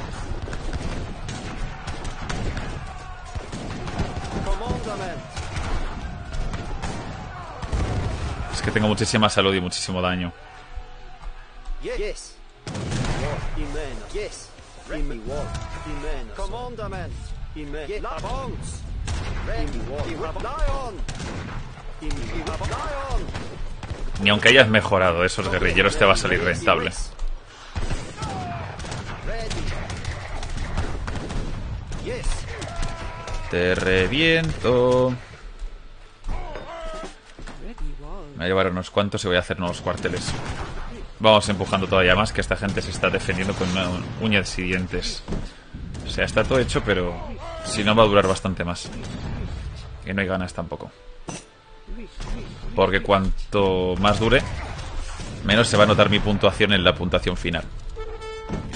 Es que tengo muchísima salud y muchísimo daño. Ni aunque hayas mejorado esos guerrilleros te va a salir rentable. Te reviento. Me voy a llevar unos cuantos y voy a hacer nuevos cuarteles. Vamos empujando todavía más, que esta gente se está defendiendo con uñas y dientes. O sea, está todo hecho, pero si no va a durar bastante más. Y no hay ganas tampoco. Porque cuanto más dure, menos se va a notar mi puntuación en la puntuación final.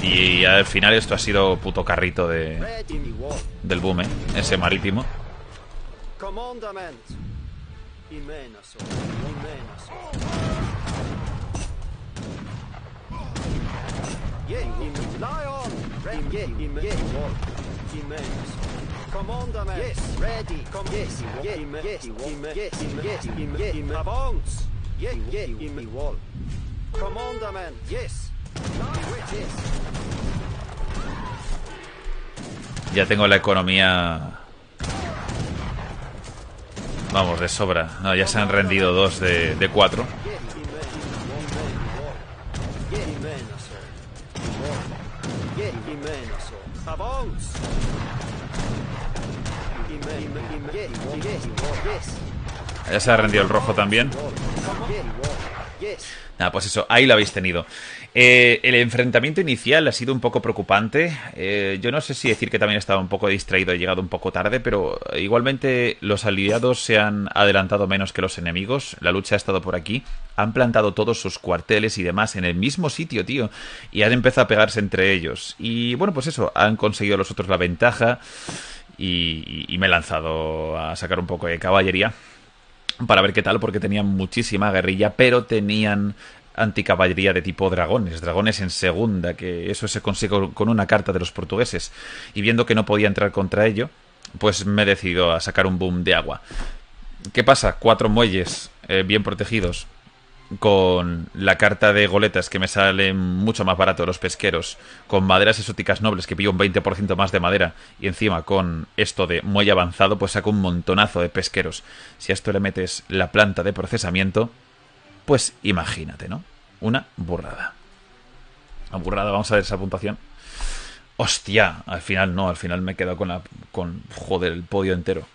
Y al final esto ha sido puto carrito del boom, ¿eh? Ese marítimo. Ya tengo la economía, vamos, de sobra. No, ya se han rendido 2 de 4. Ya se ha rendido el rojo también. Nada, pues eso, ahí lo habéis tenido. El enfrentamiento inicial ha sido un poco preocupante. Yo no sé si decir que también estaba un poco distraído, he llegado un poco tarde, pero igualmente los aliados se han adelantado menos que los enemigos. La lucha ha estado por aquí. Han plantado todos sus cuarteles y demás en el mismo sitio, tío. Y han empezado a pegarse entre ellos. Y bueno, pues eso, han conseguido los otros la ventaja. Y me he lanzado a sacar un poco de caballería para ver qué tal, porque tenían muchísima guerrilla, pero tenían anticaballería de tipo dragones, dragones en segunda, que eso se consigue con una carta de los portugueses. Y viendo que no podía entrar contra ello, pues me he decidido a sacar un boom de agua. ¿Qué pasa? 4 muelles bien protegidos, con la carta de goletas, que me sale mucho más barato de los pesqueros, con maderas exóticas nobles, que pillo un 20% más de madera, y encima con esto de muelle avanzado, pues saco un montonazo de pesqueros. Si a esto le metes la planta de procesamiento, pues imagínate, ¿no? Una burrada. Una burrada, vamos a ver esa puntuación. ¡Hostia! Al final no, al final me he quedado con joder, el podio entero.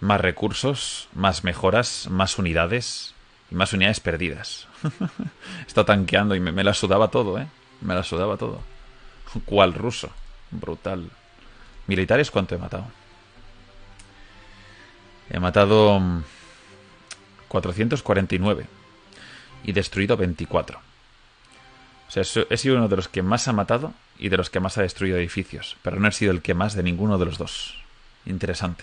Más recursos, más mejoras, más unidades... Y más unidades perdidas. He estado tanqueando y me la sudaba todo, ¿eh? Me la sudaba todo. ¿Cuál ruso? Brutal. ¿Militares cuánto he matado? He matado 449. Y destruido 24. O sea, he sido uno de los que más ha matado y de los que más ha destruido edificios. Pero no he sido el que más de ninguno de los dos. Interesante.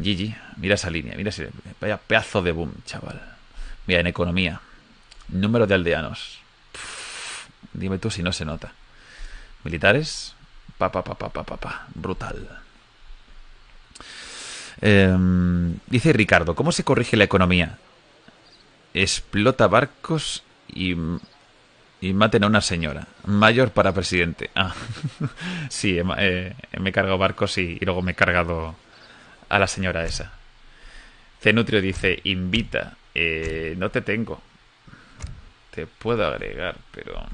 GG. Mira esa línea. Mira ese pedazo de boom, chaval. Mira, en economía, número de aldeanos. Pff, dime tú si no se nota. Militares, brutal. Dice Ricardo, ¿cómo se corrige la economía? Explota barcos y maten a una señora. Mayor para presidente. Ah, sí, me he cargado barcos y luego me he cargado a la señora esa. Zenutrio dice, invita. No te tengo. Te puedo agregar, pero...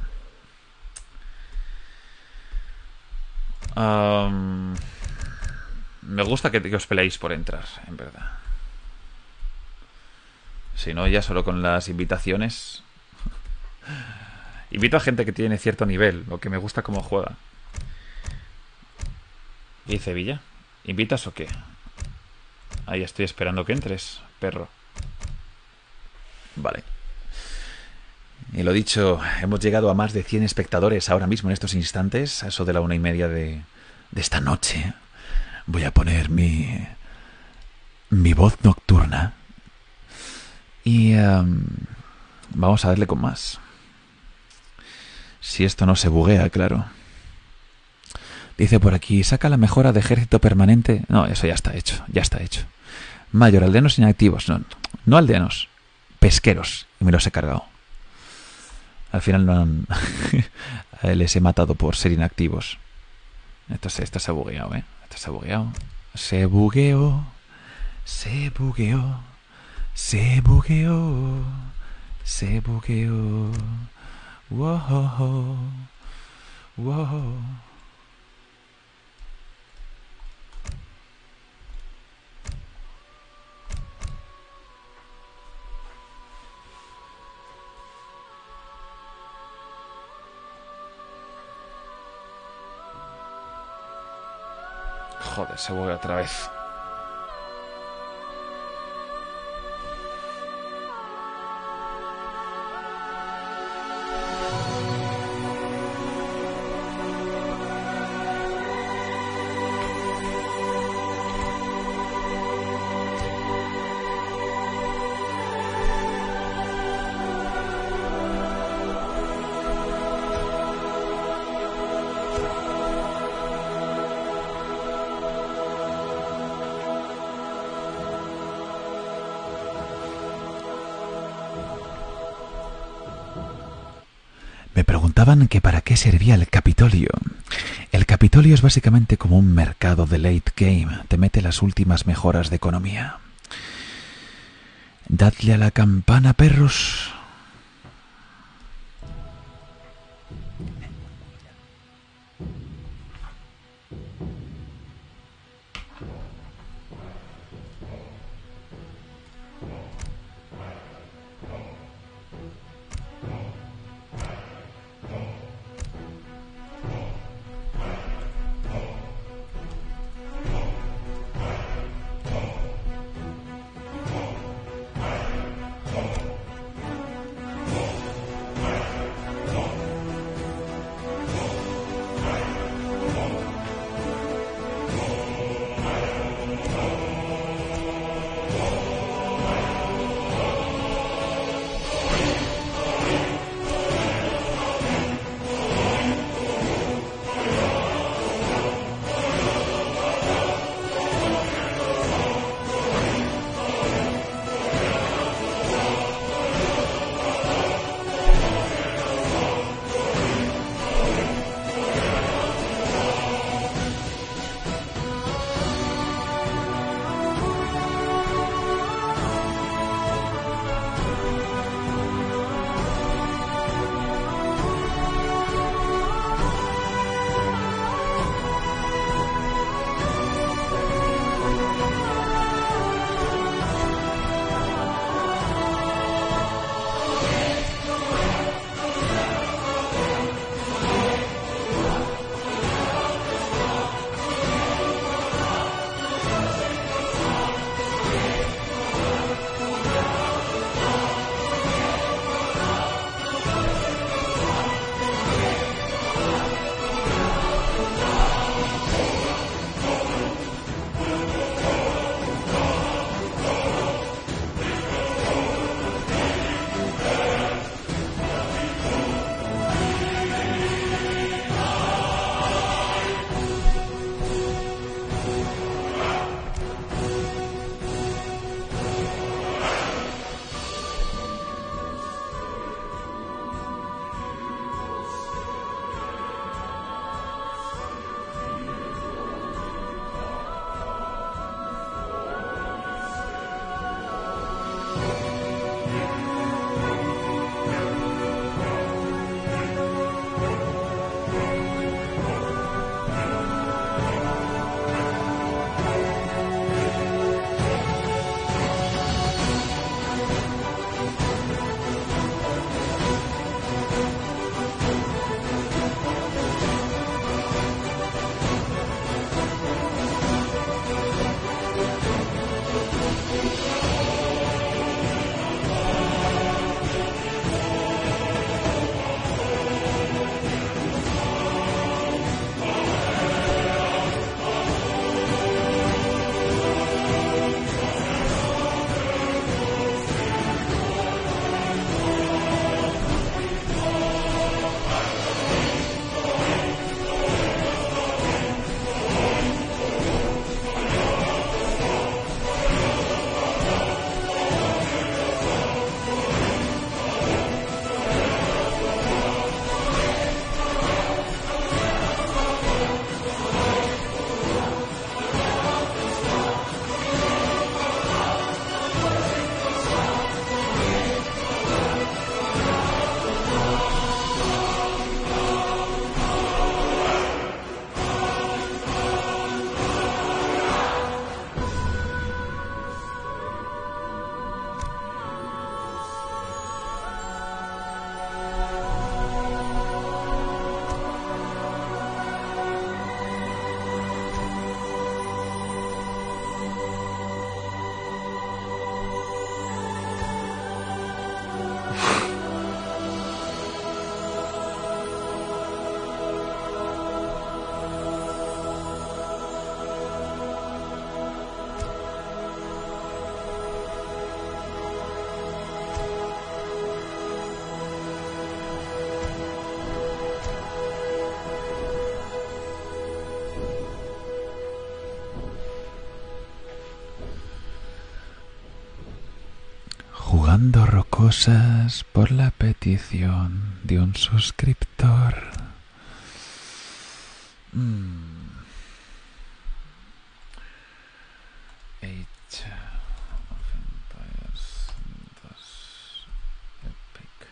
me gusta que os peleéis por entrar, en verdad. Si no, ya solo con las invitaciones. Invito a gente que tiene cierto nivel, lo que me gusta cómo juega. ¿Y Sevilla? ¿Invitas o qué? Ahí estoy esperando que entres, perro. Vale. Y lo dicho, hemos llegado a más de 100 espectadores ahora mismo en estos instantes. A eso de la 1:30 de esta noche. Voy a poner mi voz nocturna. Y vamos a darle con más. Si esto no se buguea, claro. Dice por aquí, saca la mejora de ejército permanente. No, eso ya está hecho, ya está hecho. Mayor, aldeanos inactivos. No aldeanos. Pesqueros, y me los he cargado. Al final no han... les he matado por ser inactivos. Esto se ha bugueado, ¿eh? Esto se ha bugueado. Se bugueó. Se bugueó. Se bugueó. Se bugueó. Wow. Wow. Joder, se vuelve otra vez. Que para qué servía el Capitolio. El Capitolio es básicamente como un mercado de late game. Te mete las últimas mejoras de economía. Dadle a la campana, perros. jugando rocosas por la petición de un suscriptor. Age of Empires 2 Epic.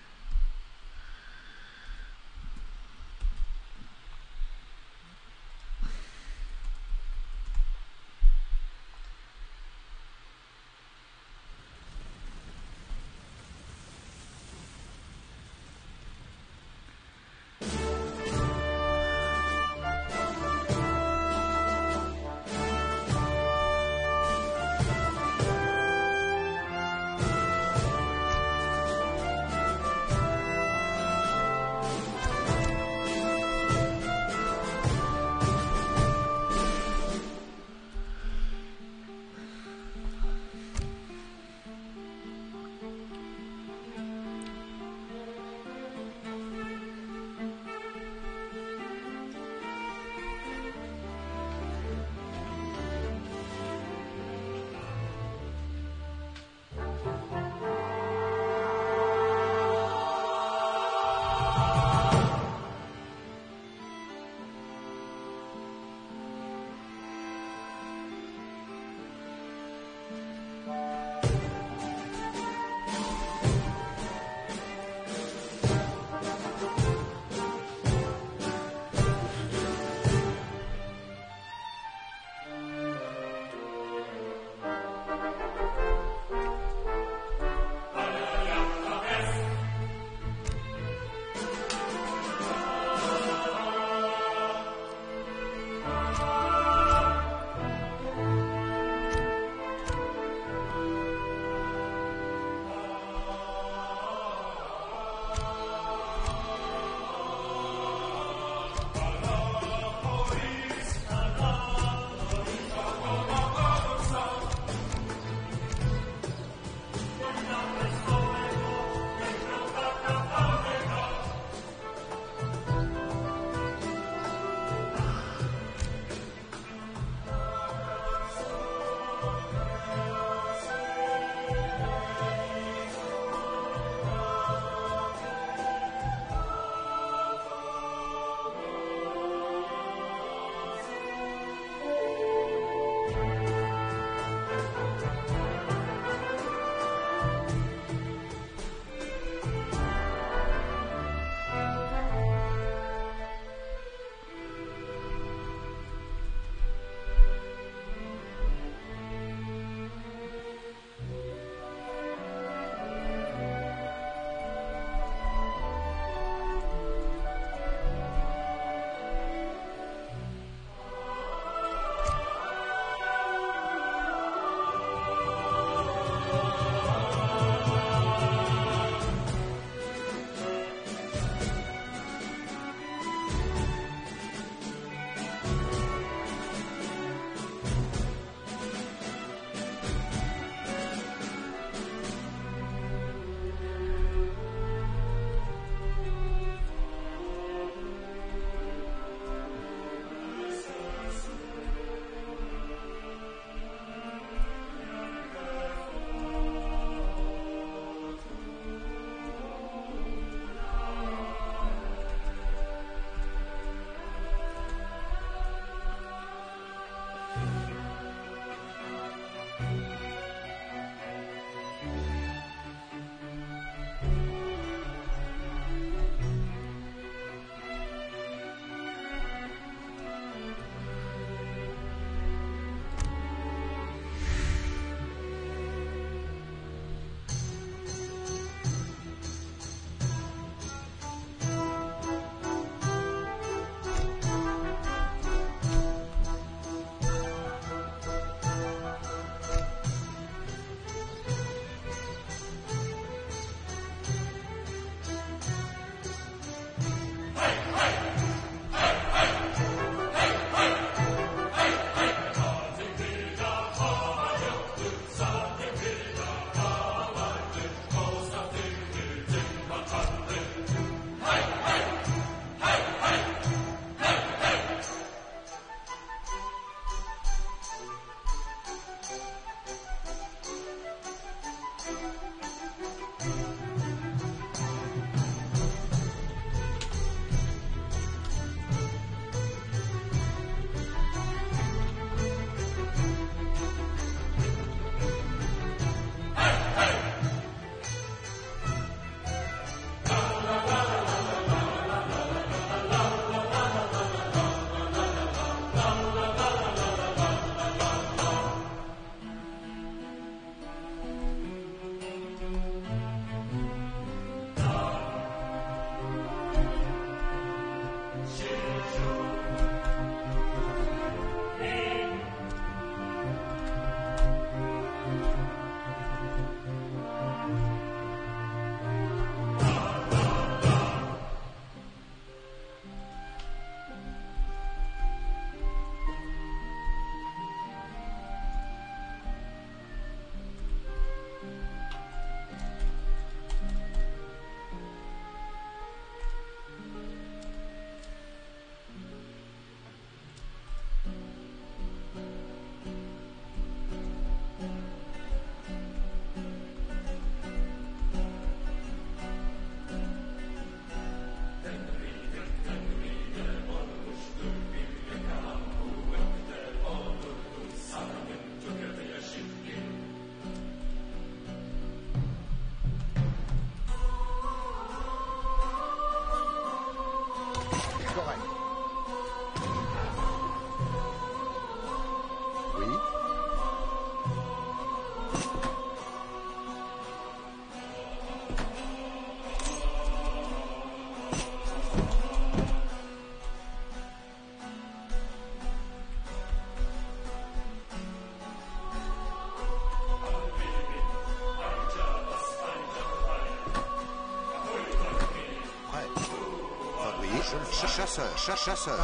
Chasseur, chasseur.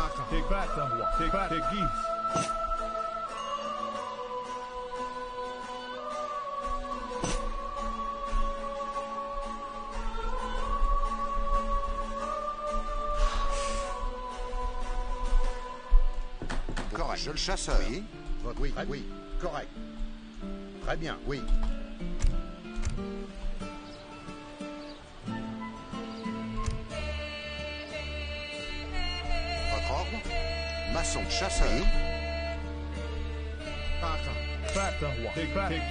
Correct. Je le chasseur. Oui, oui, oui. Correct. Très bien, oui. Maçon, chasseur. Correct. Très bien. Oui, correct.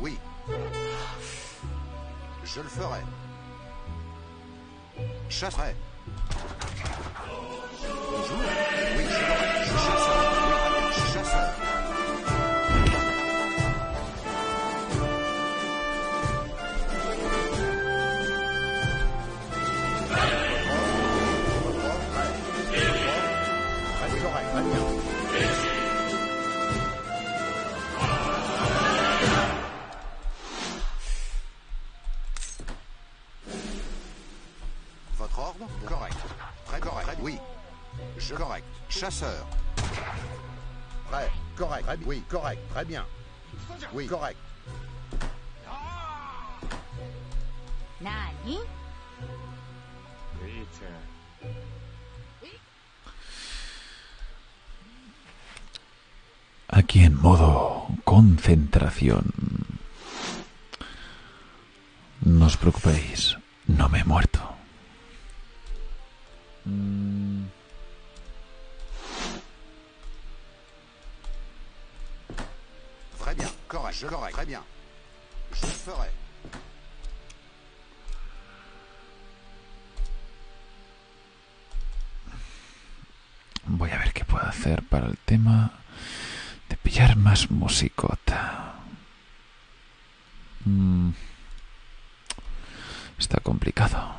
Oui. Je le ferai. Chasserai. Bonjour. Oui, je l'aurai. Je chasserai. Oui, je chasserai. Je l'aurai. Très bien. Chasseur. Prêt, correct, très bien. Oui, correct, très bien. Oui, correct. Nani? Aquí en modo concentración. No os preocupéis, no me he muerto. Je l'aurai, très bien. Je le ferai. Voy a ver qué puedo hacer para el tema de pillar más musicota. Está complicado.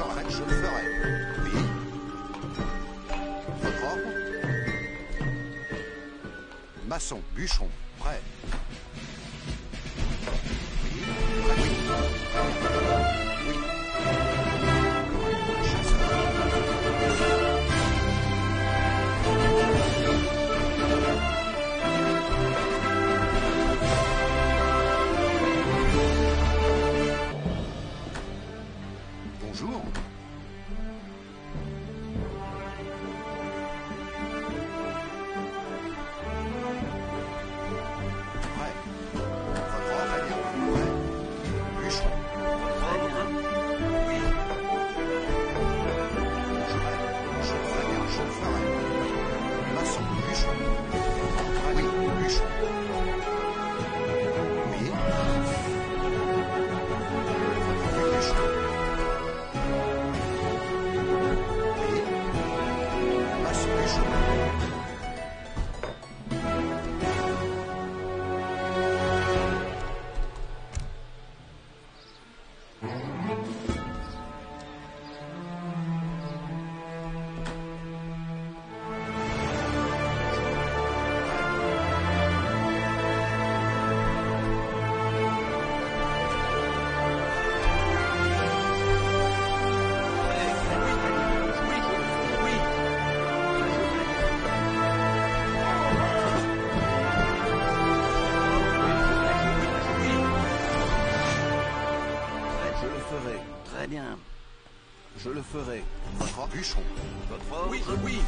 Alors là, je le ferai. Oui. Votre ordre? Maçon, bûcheron, prêt. Je le ferai. Votre bûcheron. Votre ordre. Oui, oui.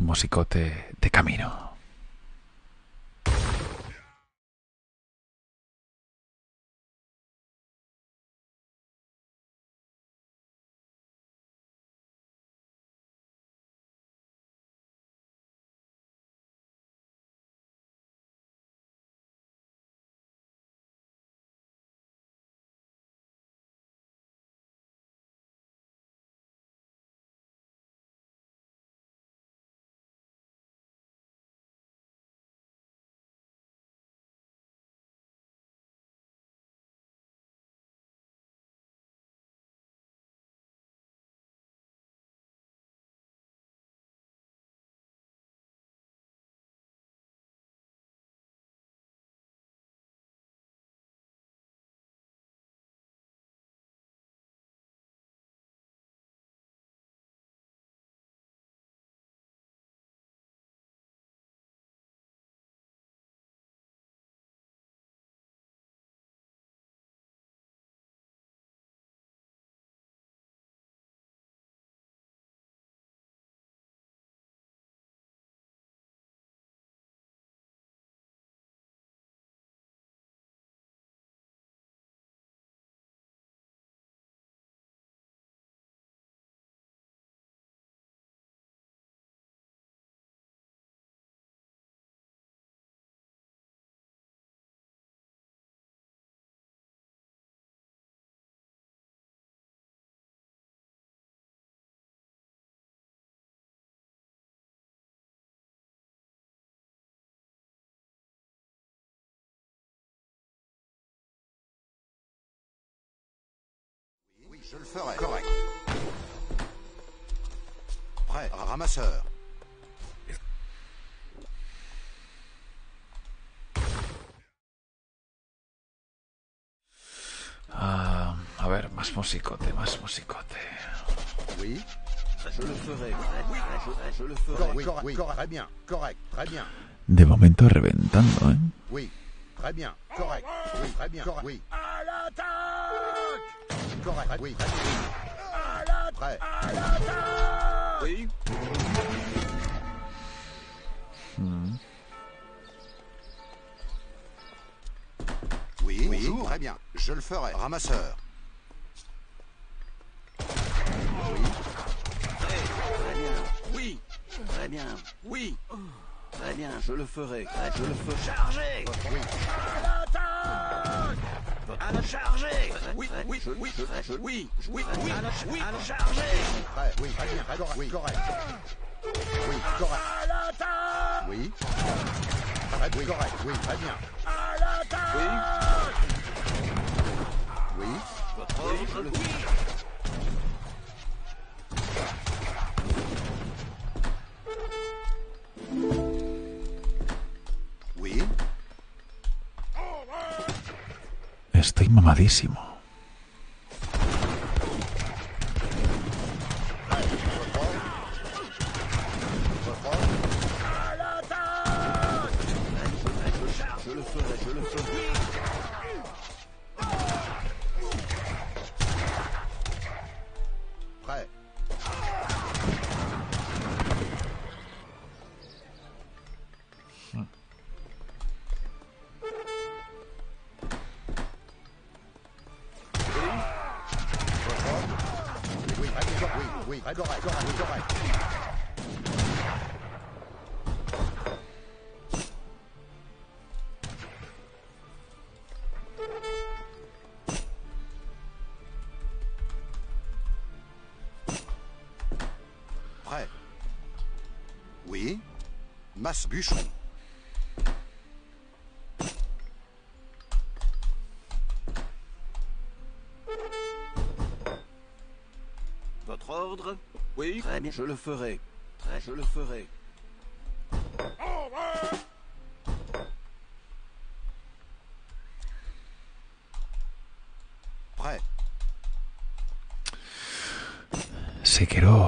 Musicote de camino. Je le ferai. Correct. Prêt, ramasseur. Ah, a ver, más musicote, más musicote. Oui, je le ferai. Oui, je le ferai. Oui, oui, très bien, correct, très bien. De momento reventando, ¿eh? Oui, très bien, correct. Oui, très bien, correct. Oui. À la table. Oui. À la... Prêt. À la... Oui. Oui, oui, très bien. Je le ferai. Ramasseur. Oui. Très bien. Oui. Très bien. Je le ferai. Je le ferai. Chargez. Oui. À la charger. Oui, oui, oui, oui, oui, oui, à la charger. Oui, correct, oui, correct. Oui, correct. À l'attaque. Oui. Oui, correct, oui, très bien. À l'attaque. Oui. Oui. Oui. Estoy mamadísimo. Bûcheron. Votre ordre? Oui. Très bien. Je le ferai. Très bien. Je le ferai. Prêt. Se quedó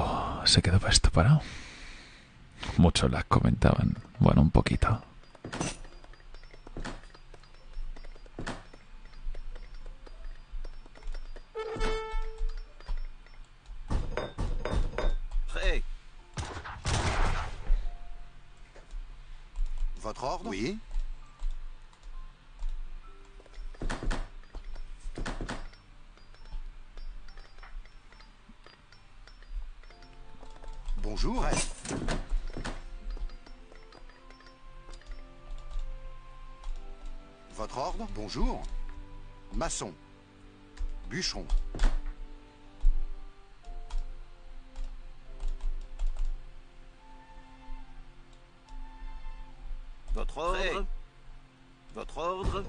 para esto parado. Muchos las comentaban. Bueno, un poquito. Hey. ¿Votre orden? Oui. Bonjour. Votre ordre? Bonjour. Maçon. Bûcheron. Votre ordre? Hey. Votre ordre?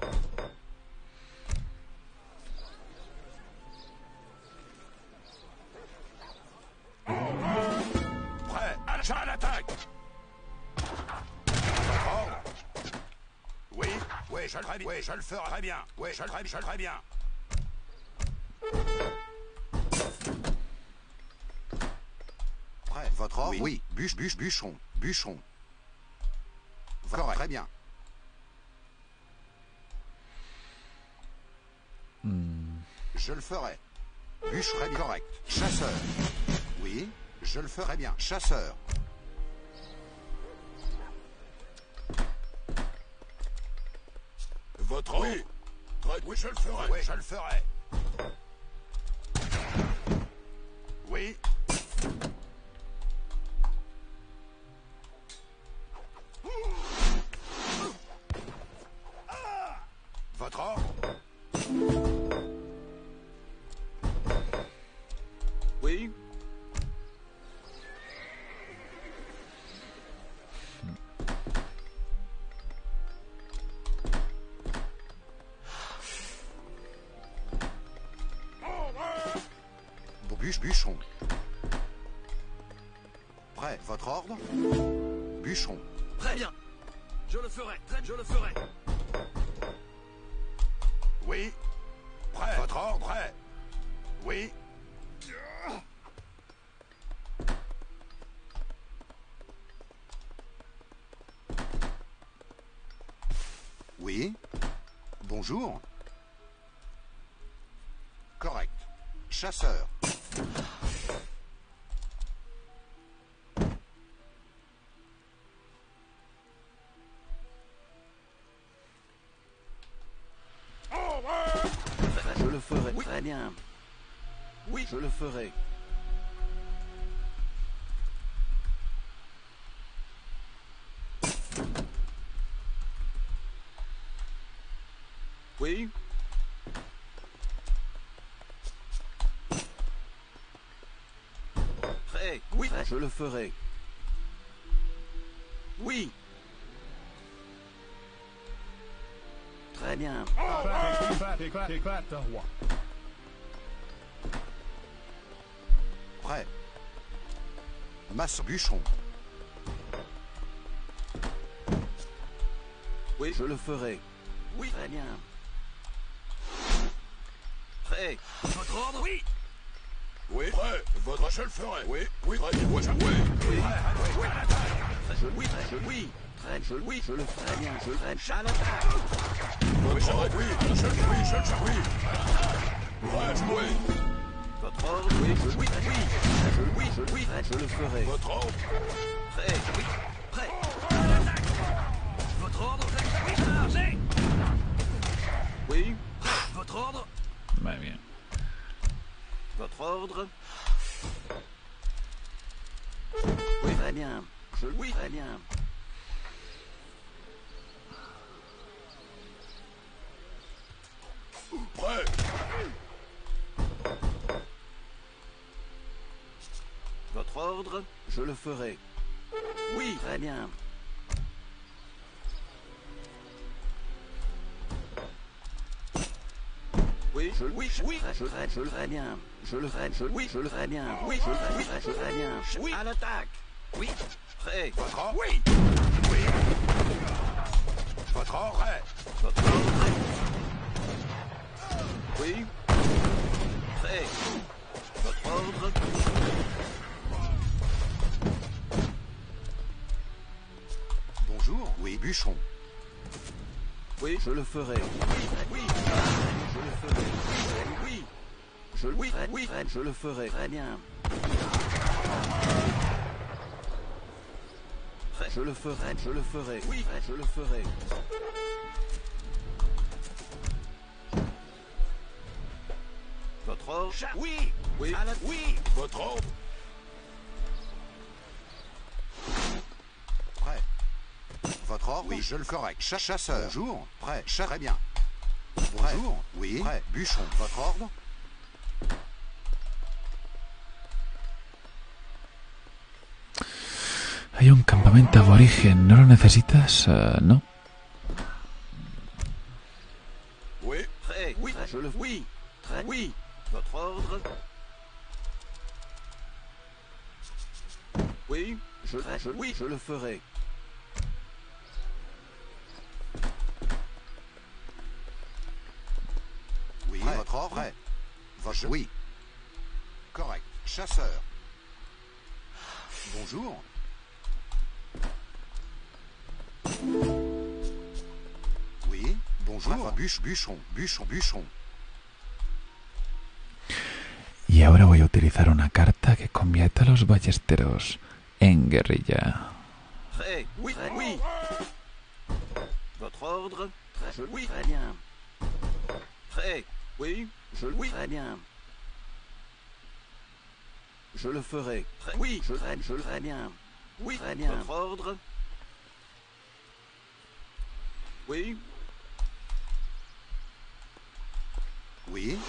Prêt à l'attaque. Oui, je le ferai très bien. Oui, je le ferai bien. Prêt, votre ordre? Oui, bûcheron. Correct. Très bien. Je le ferai. Bûcheron, correct. Chasseur. Oui, je le ferai bien. Chasseur. Votre ordre? Oui. Oui, je le ferai. Oui, je le ferai. Oui. Votre ordre? Oui. Bûcheron. Prêt, votre ordre? Bûcheron. Très bien. Je le ferai. Je le ferai. Oui. Prêt, votre ordre? Prêt. Oui. Oui. Bonjour. Correct. chasseur. Je le ferai, oui. Très bien. Oui, je le ferai. Oui. Prêt. Oui. Je le ferai. Oui. Très bien. Éclate, roi. Prêt. Masse bûcheron. Oui. Je le ferai. Oui. Très bien. Prêt. Votre ordre. Oui. Oui. Prêt. Votre je le ferai. Oui. Oui. Prêt. Oui. Oui. Oui. Oui. Prêt. Oui. Je le ferai bien. Je le ferai. Votre ordre. Oui. Je le ferai. Je le ferai. Prêt. Oui. Votre ordre. Oui. Oui. Oui. Oui. Je le ferai. Votre ordre. Prêt. Oui. Prêt. Votre ordre. Oui. Chargez. Oui. Votre ordre. Muy bien. Votre ordre. Oui, très bien. Je oui, très bien. Prêt. Votre ordre. Je le ferai. Oui, très bien. Oui, je le oui, je le ferai bien. Je le ferai, je le ferai bien. Oui, je le ferai bien. Oui, à l'attaque. Oui, prêt. Votre ordre. Oui. Oui. Votre ordre. Votre ordre. Oui. Prêt. Votre ordre. Bonjour. Oui, bûcheron. Oui, je le ferai. Oui, oui. Je le ferai. Oui. Je le oui. Ferai. Oui. Je le ferai. Très bien. Je le ferai. Je le ferai. Oui. Je le ferai. Votre ordre. Oui. Oui. À la... Oui. Votre ordre. Prêt. Votre ordre. Oui. Je le ferai. Chasseur. Bonjour. Prêt. Très bien. Bonjour. Oui. Prêt. Bûcheron. Votre ordre. Hay un campamento aborigen. ¿No lo necesitas? No. Oui. Prêt. Oui. Je le... Oui. Prêt. Oui. Votre ordre. Oui. Je... Oui. Je le ferai. Votre ordre. Votre... Oui. Correct. Chasseur. Bonjour. Oui. Bonjour. Bûcheron. Y ahora voy a utilizar una carta que convierta a los ballesteros en guerrilla. Prêt. Oui. Oui. Votre ordre. Oui. Très bien. Prêt. Oui, je le oui. Ferai bien. Je le ferai. Oui, je le ferai bien. Oui, très bien. Votre ordre. Oui. Oui.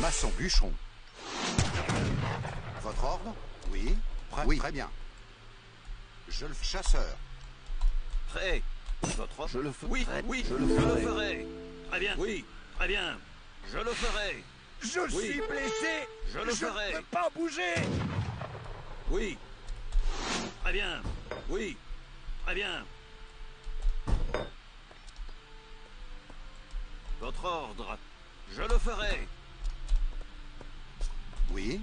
Maçon bûcheron. Votre ordre. Oui. Prêt. Oui. Très bien. Je le chasseur. Prêt. Votre ordre. Je le ferai. Oui, oui. Je le ferai. Très bien. Oui. Très bien, je le ferai. Je oui. Suis blessé. Je le je ferai. Je ne peux pas bouger. Oui. Très bien. Oui. Très bien. Votre ordre. Je le ferai. Oui.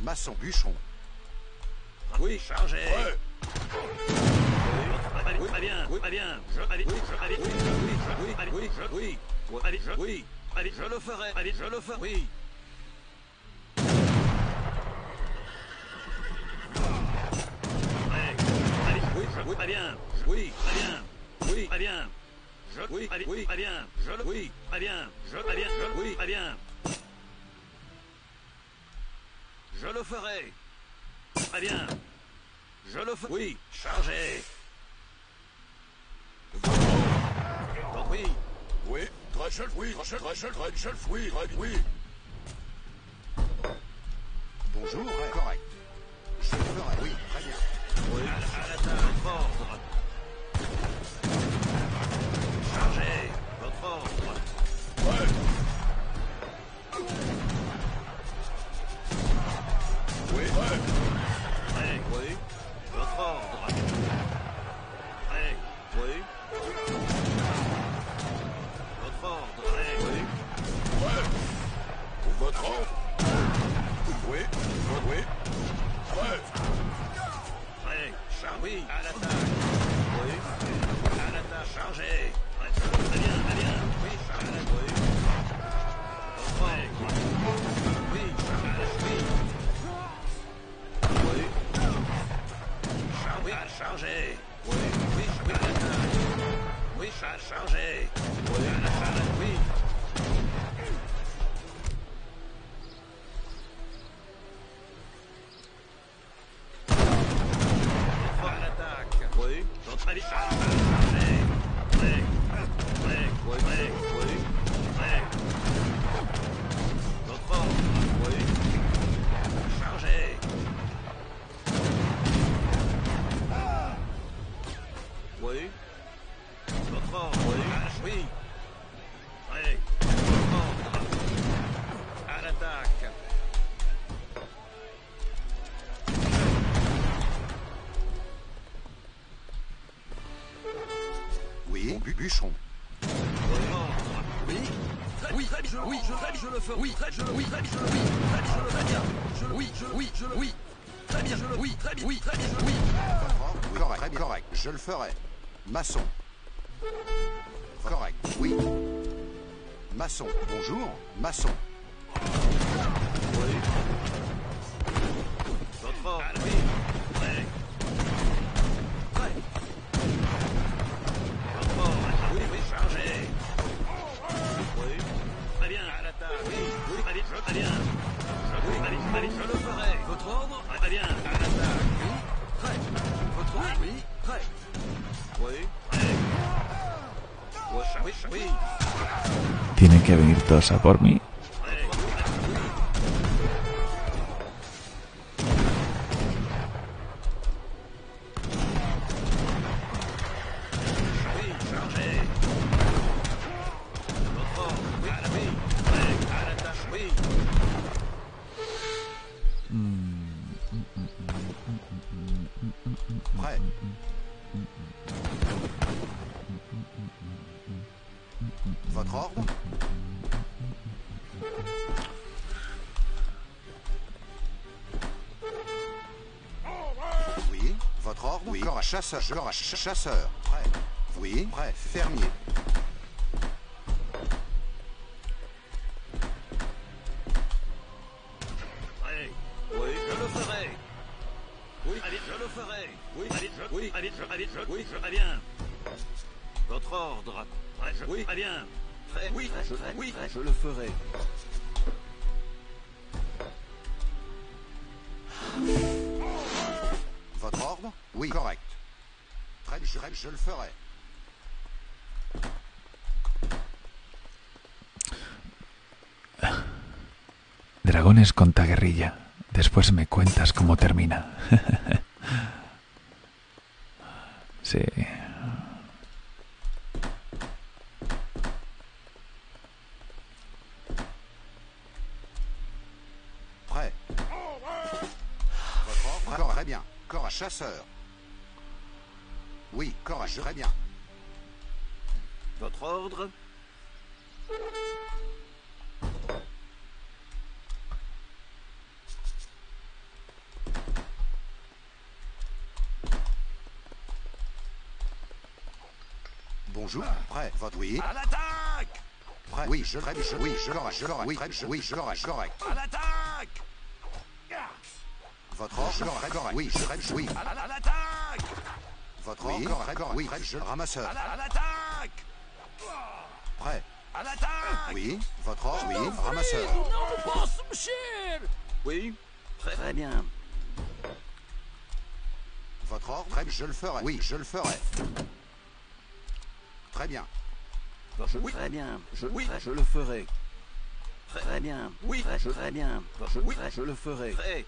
Maçon bûcheron. Oui. Chargé. Très bien. Très bien. Oui. Oui. Oui. Allez, je le ferai, oui. Je le ferai. Très bien. Je le ferai. Oui, chargez. Oui. Oui, Rachel, oui, Rachel, Rachel, Rachel, oui, oui. Bonjour, correct. Je le ferai, oui, très bien. Oui, à la table, votre ordre. Chargez, votre ordre. Ouais. Oui, oui, oui, votre ordre. Oui, oui, votre ordre. Oui, oui, votre ordre. Oui, oui, oui, oui, à l'attaque. Oui, à l'attaque, chargez. Très bien, très bien. Oui, chargez. Votre ordre. Oui, chargez. Oui, chargé. Oui, oui, oui, oui, chargé. Oui, oui. Fort à l'attaque. Oui, chargé. Oui, oui, oui, oui, oui. Chargé. Oui. Votre ordre. Oui. Oui. Oui. Votre ordre. À l'attaque. Oui. Bûcheron. Votre ordre. Oui. Oui. Oui. Je le ferai. Oui. Je le oui. Je le oui. Je le oui. Très bien. Je le oui. Très bien. Oui. Très bien. Oui. Correct. Correct. Je le ferai. Maçon. Correct. Oui. Maçon. Bonjour. Maçon. Oui. Votre ordre. Oui. Prêt. Prêt. Votre ordre. Oui, oui, chargé. Oui. Très bien. À l'attaque. Oui. Oui, très bien. Très bien. Oui, très bien. Je le ferai. Votre ordre. Très bien. À l'attaque. Oui. Prêt. Votre ordre. Oui. Prêt. Tienen que venir todos a por mí. Chasseur, chasseur. Prêt. Oui, prêt. Fermier. Prêt. Oui, je le ferai. Oui, allez, je le ferai. Oui, allez, je, oui, allez, je, allez, je, oui, je, bien. Votre ordre. Prêt, je, oui, bien. Prêt, oui, prêt, je, prêt, oui, prêt, je le ferai. Votre ordre? Oui, correct. Je le ferai. Dragones contra guerrilla. Después me cuentas cómo termina. Sí. Prêt. Corps, très bien. Corps à chasseur. Oui, courage, très bien. Votre ordre? Bonjour, prêt, votre oui. À l'attaque! Prêt, oui, je l'aurai, oui, je l'aurai, je l'aurai, oui, je l'aurai, je l'aurai. À l'attaque! Votre ordre, je l'aurai, oui, je l'aurai, oui. À l'attaque! Votre oui, corps, encore, oui, prêt, je le ramasseur. À l'attaque. Prêt. À l'attaque. Oui, votre ordre, oui, ramasseur. Non, oui, très bien. Votre ordre, prêt, je le ferai. Oui, je le ferai. Très bien. Je, oui. Très bien. Je, oui. Très, je le ferai. Très bien. Oui. Très, je, très bien. Je, oui. Très, je le ferai. Très.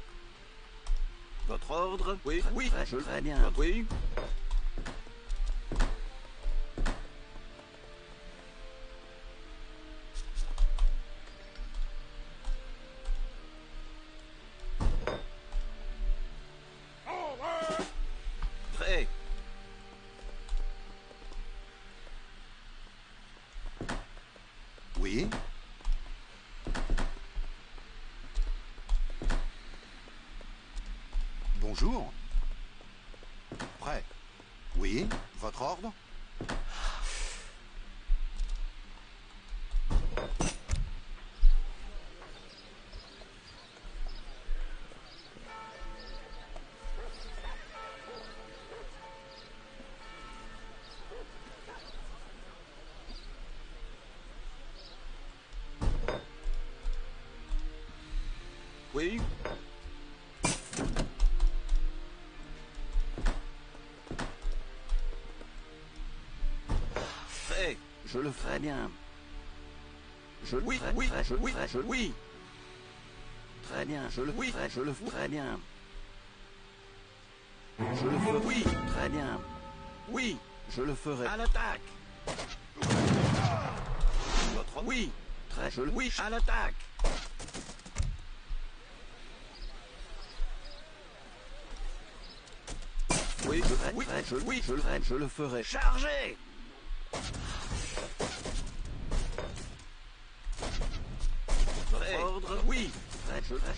Votre ordre. Oui. Très, oui. Très, je, très bien. Votre, oui. Bonjour. Prêt. Oui, votre ordre. Oui. Je le ferai bien. Je le ferai, oui, je le ferai, je le ferai. Très bien, je le ferai, je le ferai bien. Je le ferai, oui. Très bien. Oui, je le ferai. À l'attaque. Votre, oui. Très, je le, oui, à l'attaque. Oui, je le ferai. Chargez. Oui,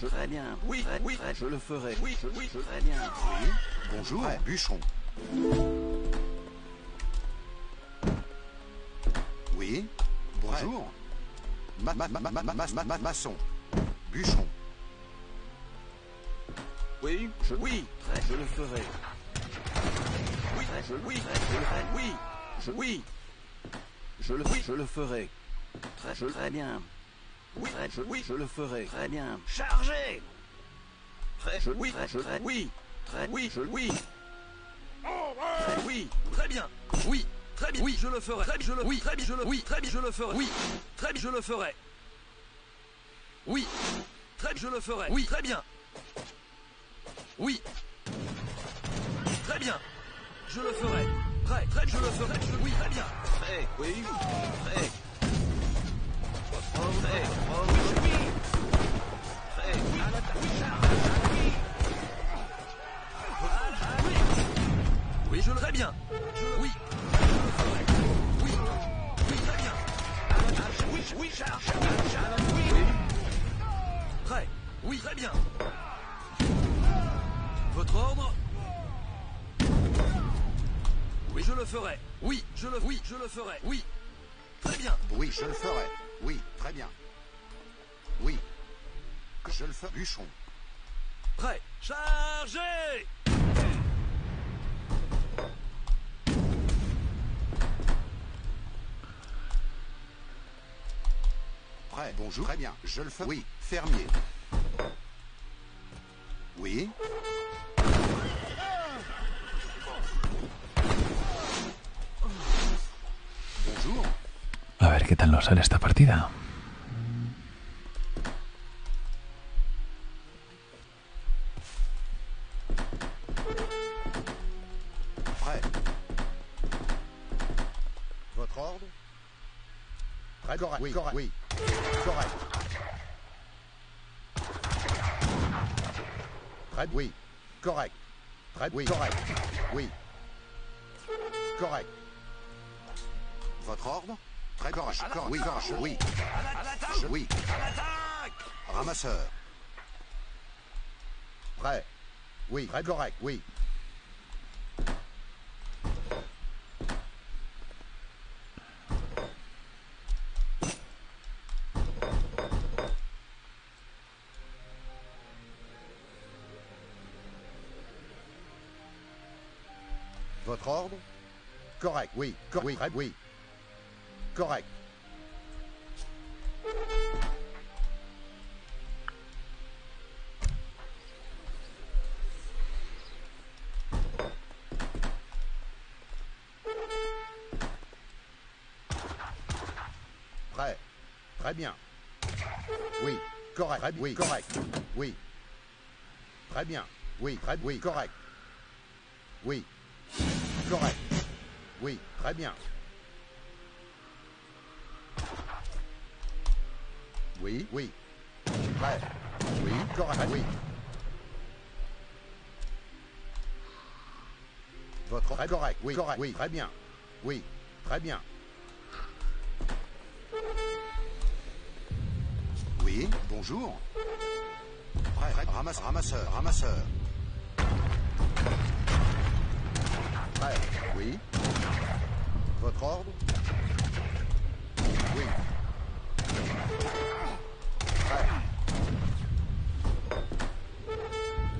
Je, très bien. Oui, prêt, oui, prêt, je le ferai. Oui, oui, très bien. Oui. Bonjour, prêt. Bûcheron. Oui. Bonjour. Maçon. Bûcheron. Oui, je, oui, prêt, je le ferai. Oui, prêt, je, oui, prêt, je le ferai. Oui, je, oui, je le, oui, je le ferai. Très, je, très bien. Oui, oui, je le ferai. Très bien. Chargez. Très, oui, très, oui, très, oui, je, oui. Très, oui, très bien. Oui, très bien. Oui, je le ferai. Très bien, je le, oui, très bien, je le, oui, très bien, je le ferai. Oui, très bien, je le ferai. Oui, très bien, je le ferai. Oui, très bien. Oui, très bien. Je le ferai. Très, très bien, je le ferai. Oui, très bien. Très, oui, très. Oh, hey, oh, oui. Hey, oui. À l'attaque. Oui. Oui, je le ferai bien. Oui. Oui. Oui, très bien. À l'attaque. Oui, oui, charge. Oui. Prêt. Oui, très bien. Votre ordre. Oui, je le ferai. Oui, je le, oui, je le ferai. Oui. Très bien. Oui, je le ferai. Oui, très bien. Oui. Je le ferai. Bûcheron. Prêt. Chargez. Prêt. Bonjour. Très bien. Je le ferai. Oui. Fermier. Oui. Bonjour. A ver qué tal nos sale esta partida. Prêt. Votre ordre. Prêt, correct, oui, correct, oui, correct. Prêt, oui, correct. Prêt, oui, correct, oui, correct. Votre ordre? Très proche. Oui, proche. Oui. Oui. Ramasseur. Prêt. Oui. Prêt correct. Oui. Votre ordre? Correct, oui. Oui, oui. Correct. Prêt. Très bien. Oui. Correct. Oui, correct. Oui. Très bien. Oui, oui, correct. Oui. Correct. Oui, très bien. Oui, oui. Prêt. Oui, correct. Oui. Votre très correct. Oui, correct. Oui, très bien. Oui, très bien. Oui, bonjour. Prêt. Ramasseur, ramasseur. Prêt. Oui. Votre ordre? Oui. Prêt.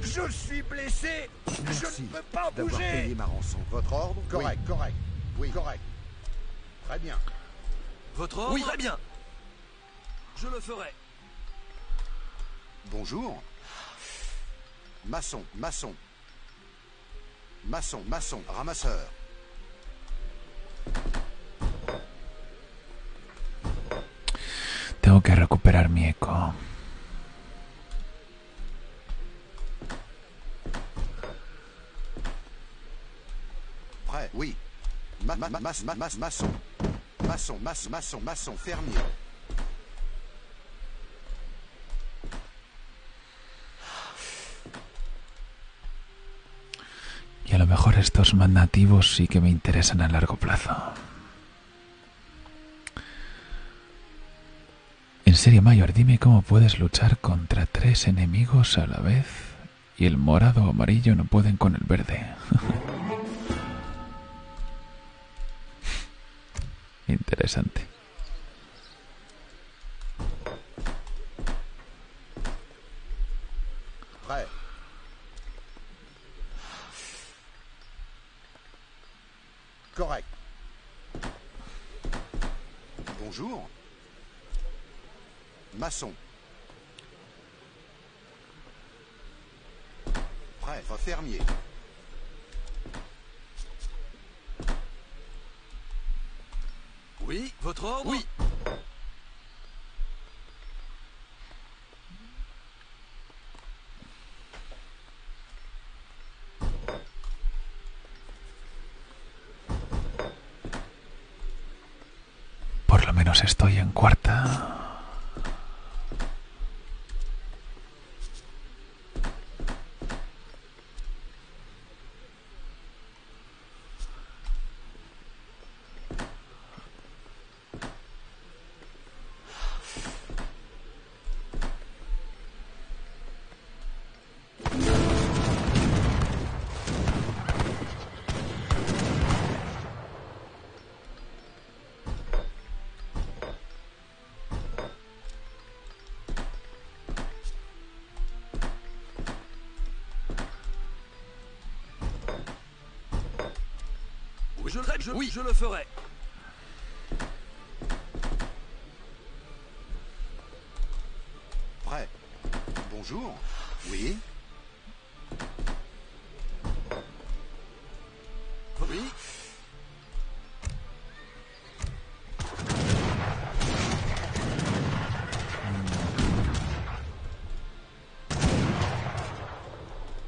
Je suis blessé. Merci. Je ne peux pas bouger. Payé ma rançon. Votre ordre? Correct, oui. Correct. Oui, correct. Très bien. Votre ordre? Oui, très bien. Je le ferai. Bonjour. Maçon, maçon. Maçon, maçon, ramasseur. Tengo que recuperar mi eco. Prêt, oui. Maçon. Maçon, maçon, maçon, fermier. Y a lo mejor estos más nativos sí que me interesan a largo plazo. En serio, Mayor, dime cómo puedes luchar contra tres enemigos a la vez y el morado o amarillo no pueden con el verde. Interesante. Correct. Bonjour. Maçon. Prêt, fermier. Oui, votre ordre? Oui. Estoy en cuarta. Oui, je le ferai. Prêt. Bonjour. Oui. Oui.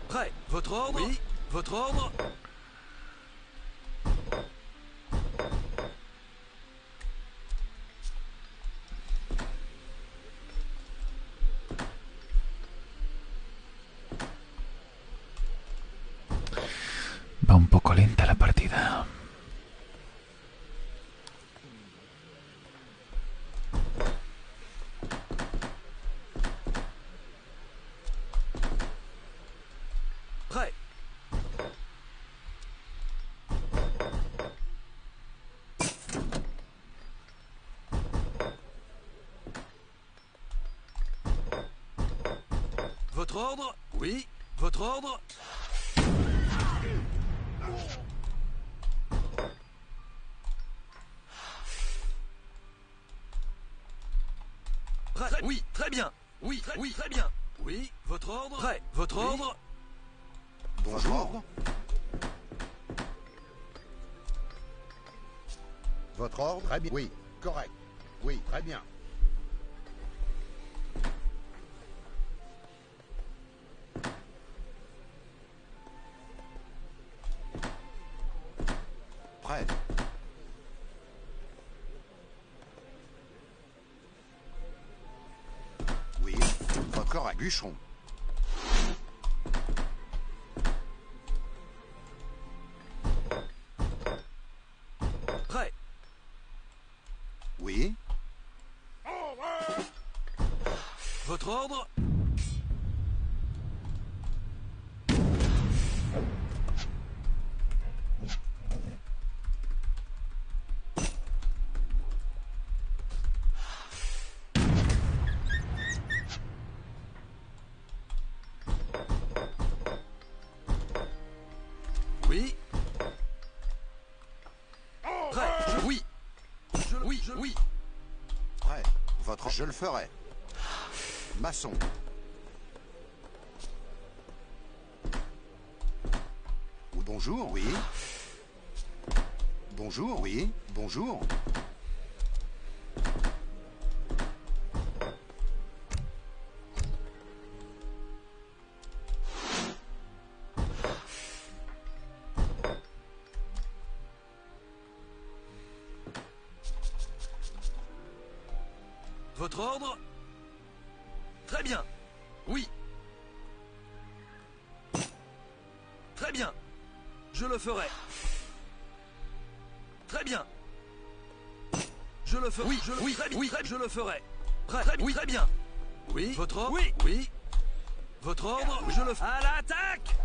Prêt. Votre ordre? Oui. Votre ordre? Votre ordre? Oui, votre ordre? Prêt. Oui, très bien. Oui, très, oui, très bien. Oui, votre ordre? Prêt, votre oui. Ordre? Bonjour. Votre ordre? Très bien. Oui, correct. Oui, très bien. Oui, correct. Bûcheron. Prêt. Oui. Votre ordre. Je le ferai. Maçon. Bonjour, oui. Bonjour, oui. Bonjour. Je le ferai. Prêt. Très, oui, très bien. Oui. Votre ordre. Oui. Oui. Votre ordre. Je le ferai. À l'attaque.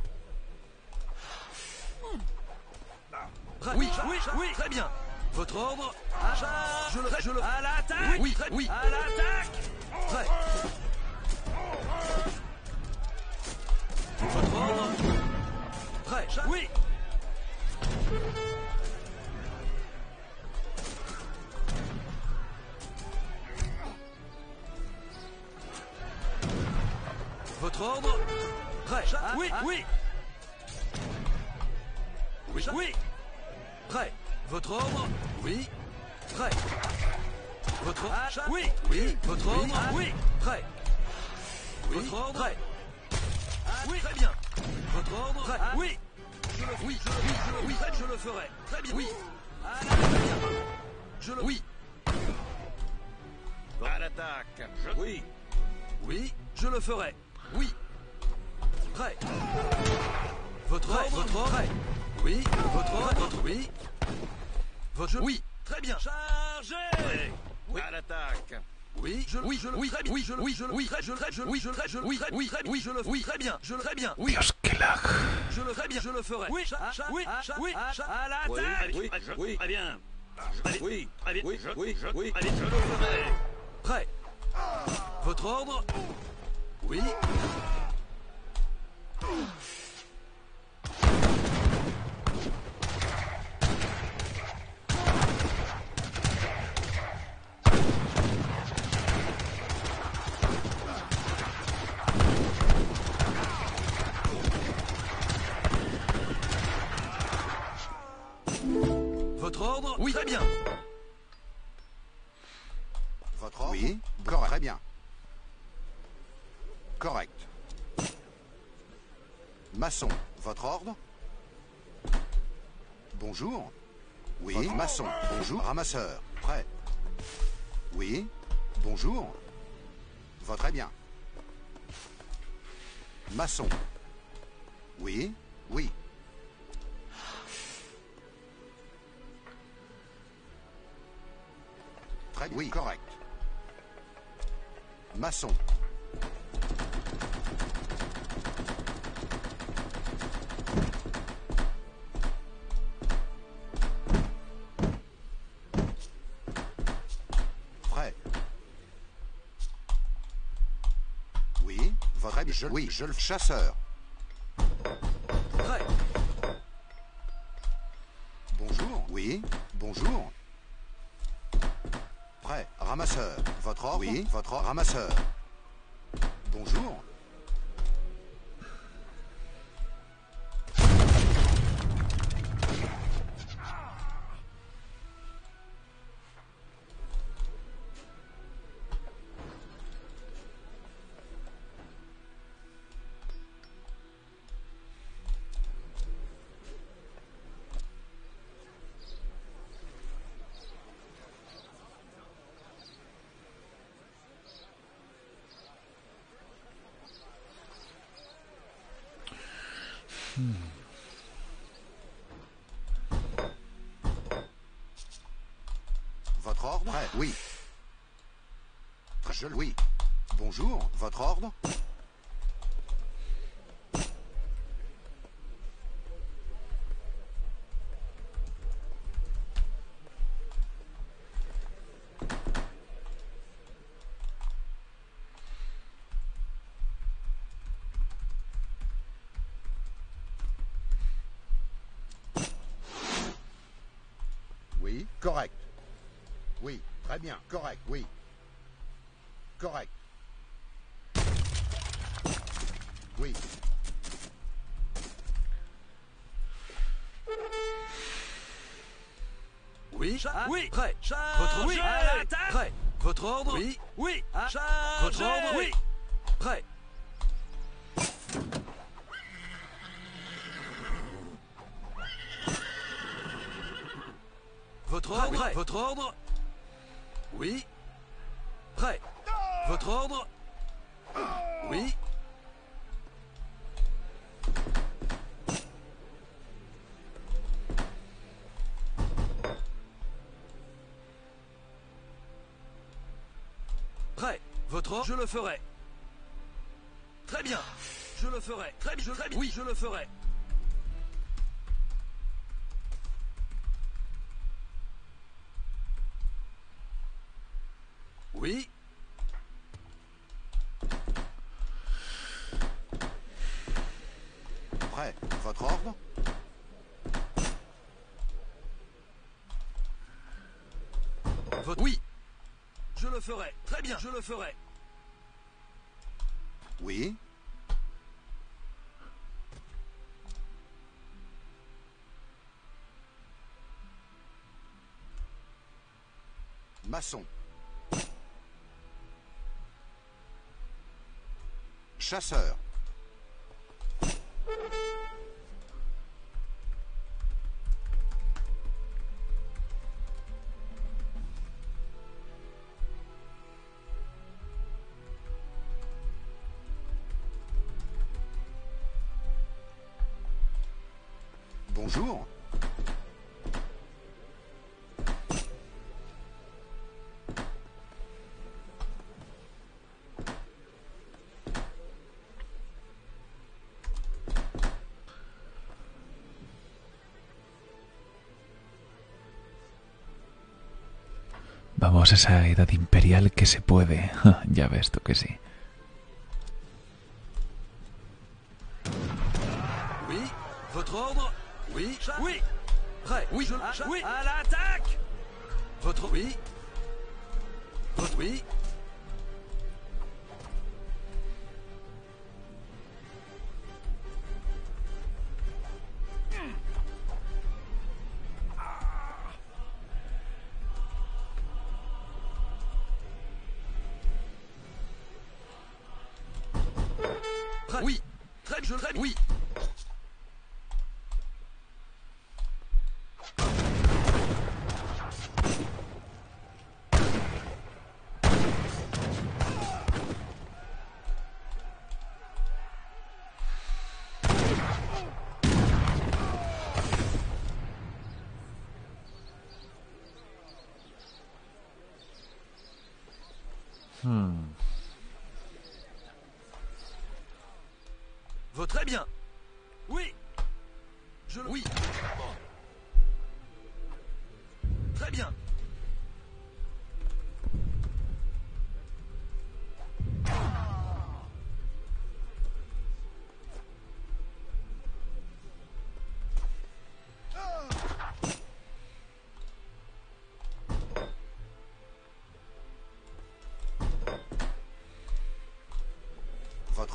Prêt. Oui. Oui. Oui. Très bien. Votre ordre. À je le ferai. Je le. À l'attaque. Oui. Très, oui. À l'attaque. Prêt. Votre ordre. Prêt. Oui. Votre ordre. Prêt. Oui, oui. Oui. Oui. Prêt. Votre ordre. Oui. Prêt. Votre ordre. Oui. Oui. Votre ordre. Oui. Prêt. Votre ordre. Prêt. Oui. Très bien. Votre ordre. Oui. Je le ferai. Oui. Je le ferai. Très bien. Oui. Je le. Oui. À l'attaque. Oui. Oui. Je le ferai. Oui. Prêt. Votre ordre. Votre ordre. Oui. Votre ordre. Oui. Votre. Oui. Très bien. Chargez. Oui. À l'attaque. Oui. Je. Oui. Je. Oui. Oui. Je. Oui. Je. Oui. Je. Oui. Je. Oui. Oui. Oui. Je le. Oui. Très bien. Je le. Très bien. Oui. Dios, qué lag. Je le. Très bien. Je le ferai. Oui. Oui. Oui. À l'attaque. Oui. Oui. Très bien. Oui. Oui. Oui. Oui. Oui. Je le ferai. Prêt. Votre ordre. Oui. Votre ordre? Oui, très bien. Votre ordre? Oui, correct. Très bien. Correct. Maçon, votre ordre? Bonjour. Oui, votre maçon. Bonjour. Ramasseur. Prêt. Oui. Bonjour. Votre très bien. Maçon. Oui. Oui. Très bien. Oui, correct. Maçon. Oui, je le chasseur. Prêt. Bonjour. Oui, bonjour. Prêt. Ramasseur. Votre ordre. Oui, votre ordre. Ramasseur. Bonjour. Votre ordre? Oui. Je le oui. Bonjour, votre ordre? Bien, correct, oui. Correct. Oui. Oui. Oui. Prêt. Votre oui. Prêt. Votre ordre. Oui. Oui. Votre ordre. Oui. Prêt. Votre ordre. Prêt. Votre ordre. Oui. Prêt. Votre ordre. Oui. Prêt. Votre ordre. Je le ferai. Très bien. Je le ferai. Très bien. Oui, je le ferai. Oui. Prêt. Votre ordre. Votre... Oui. Je le ferai. Très bien. Je le ferai. Oui. Maçon. Chasseur. Bonjour. Vamos, esa edad imperial que se puede. Ya ves tú que sí. Oui, votre ordre. Oui, oui. Prêt. Oui, oui. À l'attaque. Votre oui. Votre oui. Oui. Très bien. Oui. Je le... Oui. Très bien.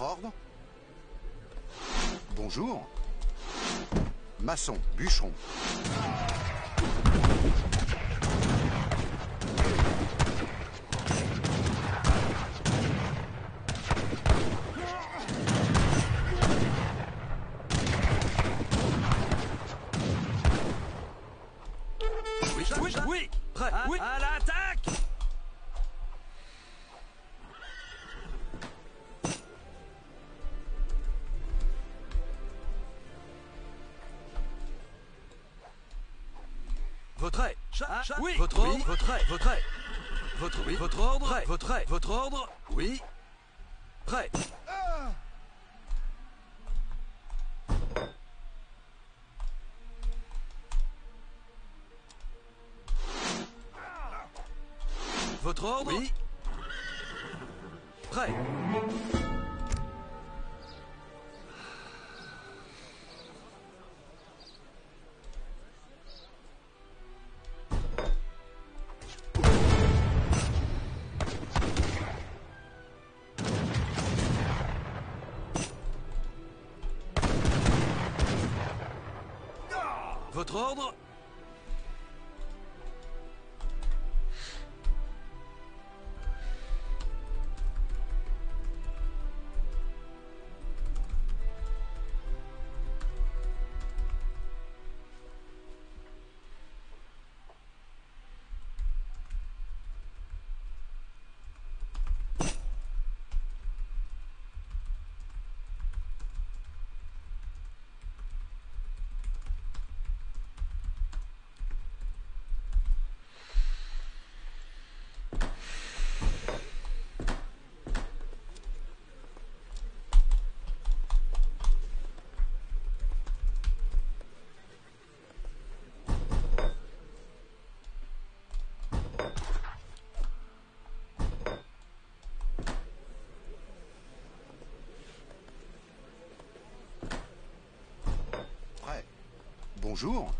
votre ordre? Bonjour. Maçon, bûcheron. Oui. Votre ordre, oui. Votre ordre, prêt. Votre ordre, oui, prêt. Votre ordre, oui, prêt. Votre ordre? Bonjour.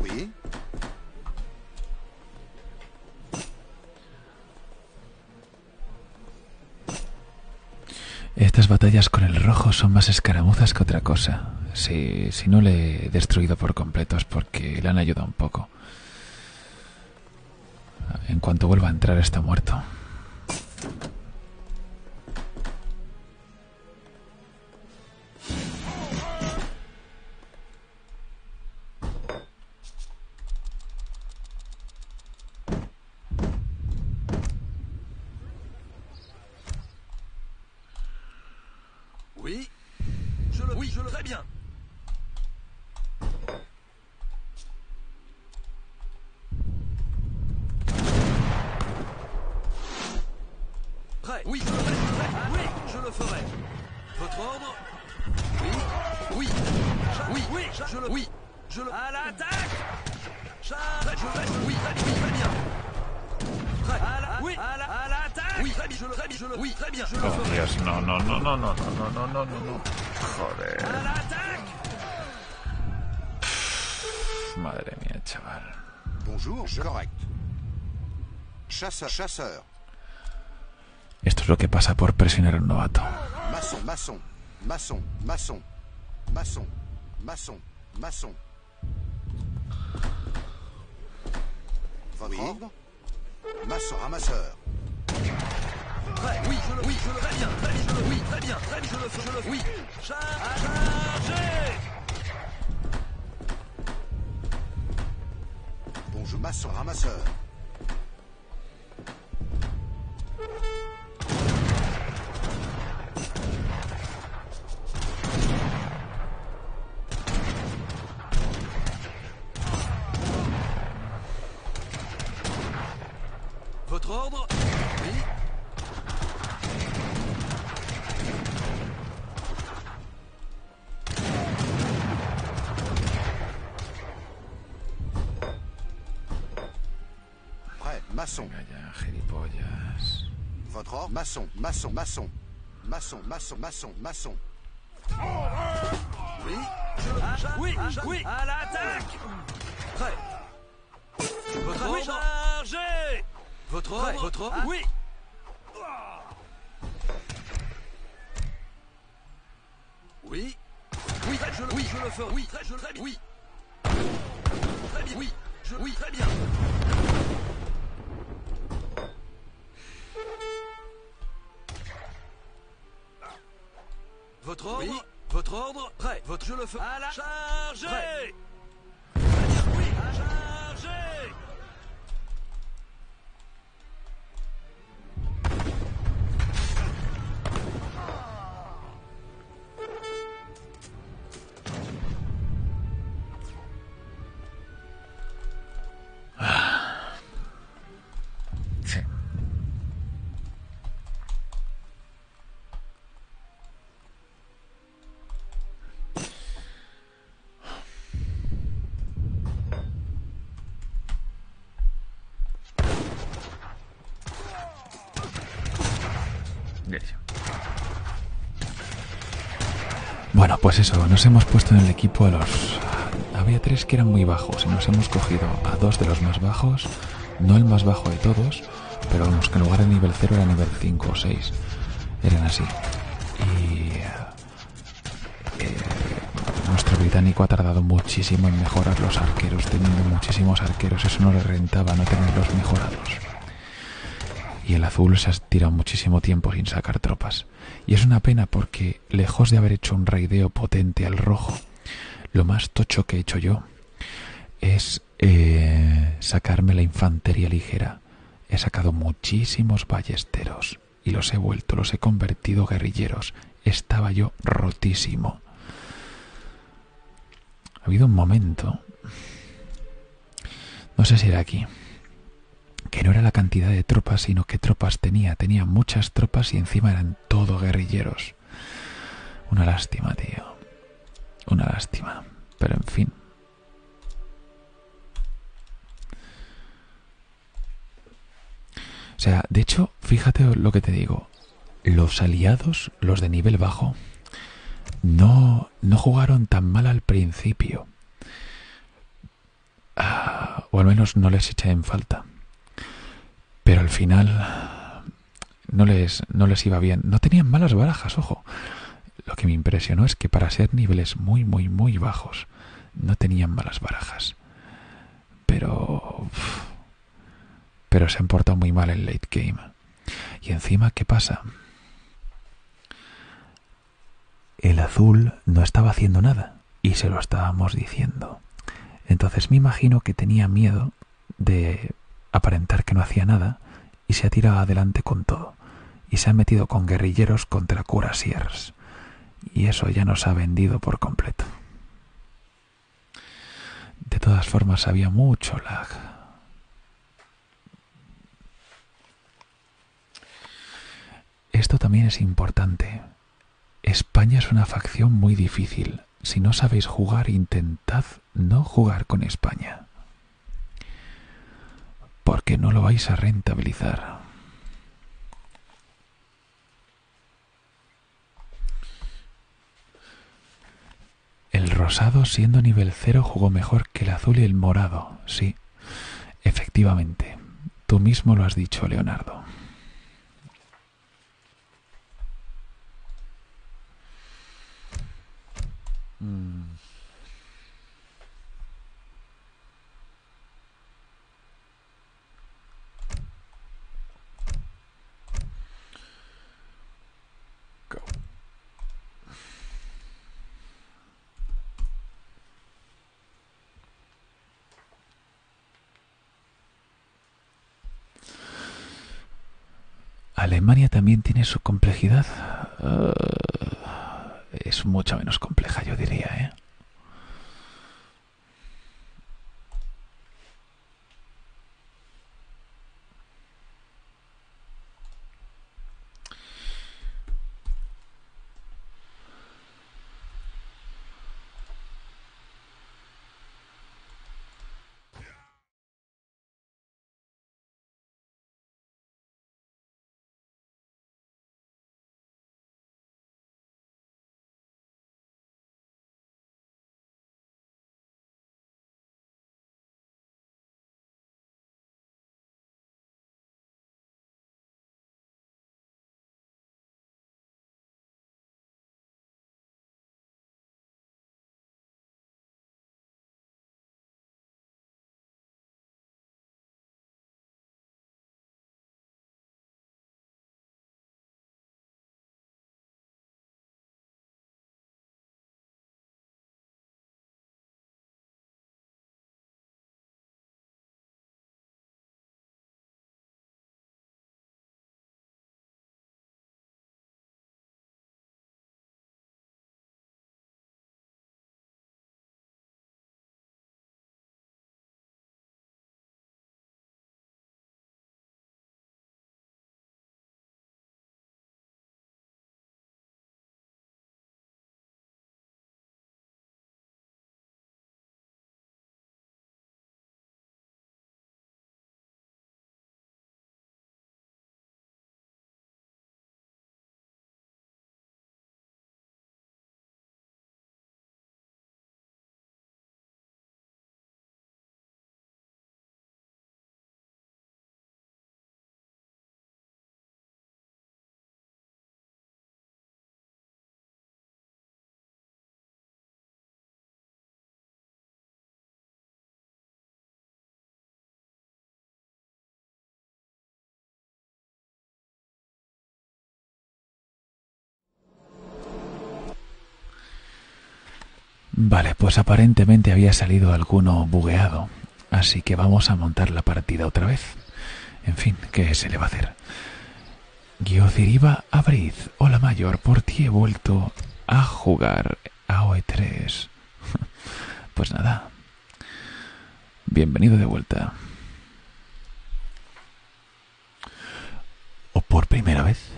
Oui. Estas batallas con el rojo son más escaramuzas que otra cosa. Si no le he destruido por completo es porque le han ayudado un poco. En cuanto vuelva a entrar está muerto. Oui, je le ferai. Votre ordre? Oui, Oui, je le... À l'attaque. Très bien. Oh, Dios, no. Joder. A la ataque. Madre mía, chaval. Bonjour, correct. Chasseur. Esto es lo que pasa por presionar a un novato. Maçon. Oui. Maçon, ramasseur. Oui, très bien. Chargez. Bonjour, maçon, ramasseur. Votre ordre? Oui. Prêt, maçon. Votre ordre? Maçon. Oui. Oui. À l'attaque. Prêt. Votre ordre? Chargez. Votre ordre? Oui. Oui. Oui, je le ferai. Oui, très bien. Très bien. Votre ordre? Prêt. Je le ferai. À la charge. Prêt. Bueno, pues eso, nos hemos puesto en el equipo a los... Había tres que eran muy bajos y nos hemos cogido a dos de los más bajos, no el más bajo de todos, pero vamos, que en lugar de nivel 0 era nivel 5 o 6, eran así. Y... nuestro británico ha tardado muchísimo en mejorar los arqueros, teniendo muchísimos arqueros, eso no le rentaba no tenerlos mejorados. Y el azul se ha tirado muchísimo tiempo sin sacar tropas. Y es una pena porque, lejos de haber hecho un raideo potente al rojo, lo más tocho que he hecho yo es sacarme la infantería ligera. He sacado muchísimos ballesteros y los he convertido guerrilleros. Estaba yo rotísimo. Ha habido un momento, no sé si era aquí, que no era la cantidad de tropas, sino qué tropas tenía. Tenía muchas tropas y encima eran todo guerrilleros. Una lástima, tío. Una lástima. Pero en fin. O sea, de hecho, fíjate lo que te digo. Los aliados, los de nivel bajo, no jugaron tan mal al principio. Ah, o al menos no les eché en falta. Pero al final no les iba bien. No tenían malas barajas, ojo. Lo que me impresionó es que para ser niveles muy bajos, no tenían malas barajas. Pero se han portado muy mal en late game. Y encima, ¿qué pasa? El azul no estaba haciendo nada y se lo estábamos diciendo. Entonces me imagino que tenía miedo de... aparentar que no hacía nada y se ha tirado adelante con todo y se ha metido con guerrilleros contra cuirassiers y eso ya nos ha vendido por completo. De todas formas había mucho lag. Esto también es importante. España es una facción muy difícil Si no sabéis jugar, intentad no jugar con España, porque no lo vais a rentabilizar. El rosado, siendo nivel 0, jugó mejor que el azul y el morado. Sí, efectivamente. Tú mismo lo has dicho, Leonardo. Go. Alemania también tiene su complejidad. Es mucho menos compleja, yo diría, ¿eh? Vale, pues aparentemente había salido alguno bugueado, así que vamos a montar la partida otra vez. En fin, ¿qué se le va a hacer? Guiozir iba a abrir. Hola Mayor, por ti he vuelto a jugar a OE3. Pues nada, bienvenido de vuelta. ¿O por primera vez?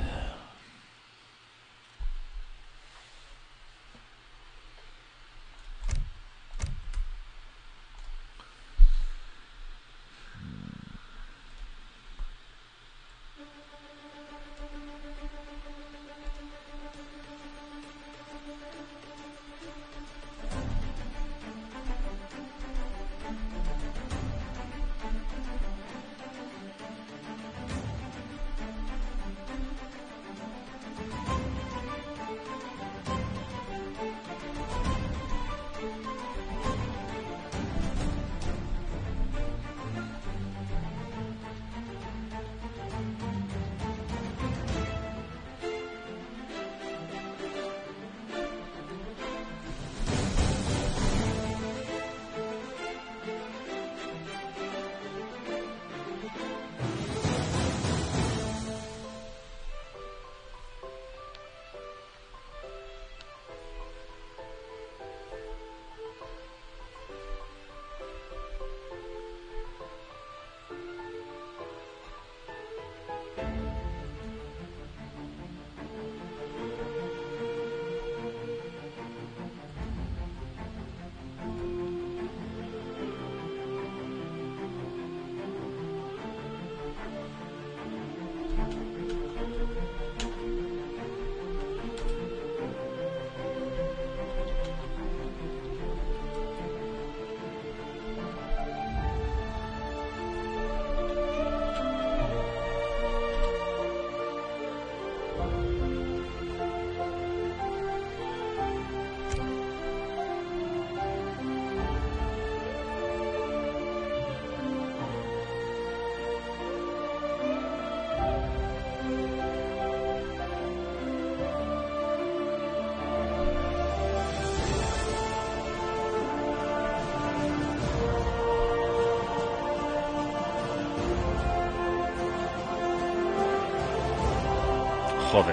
jode.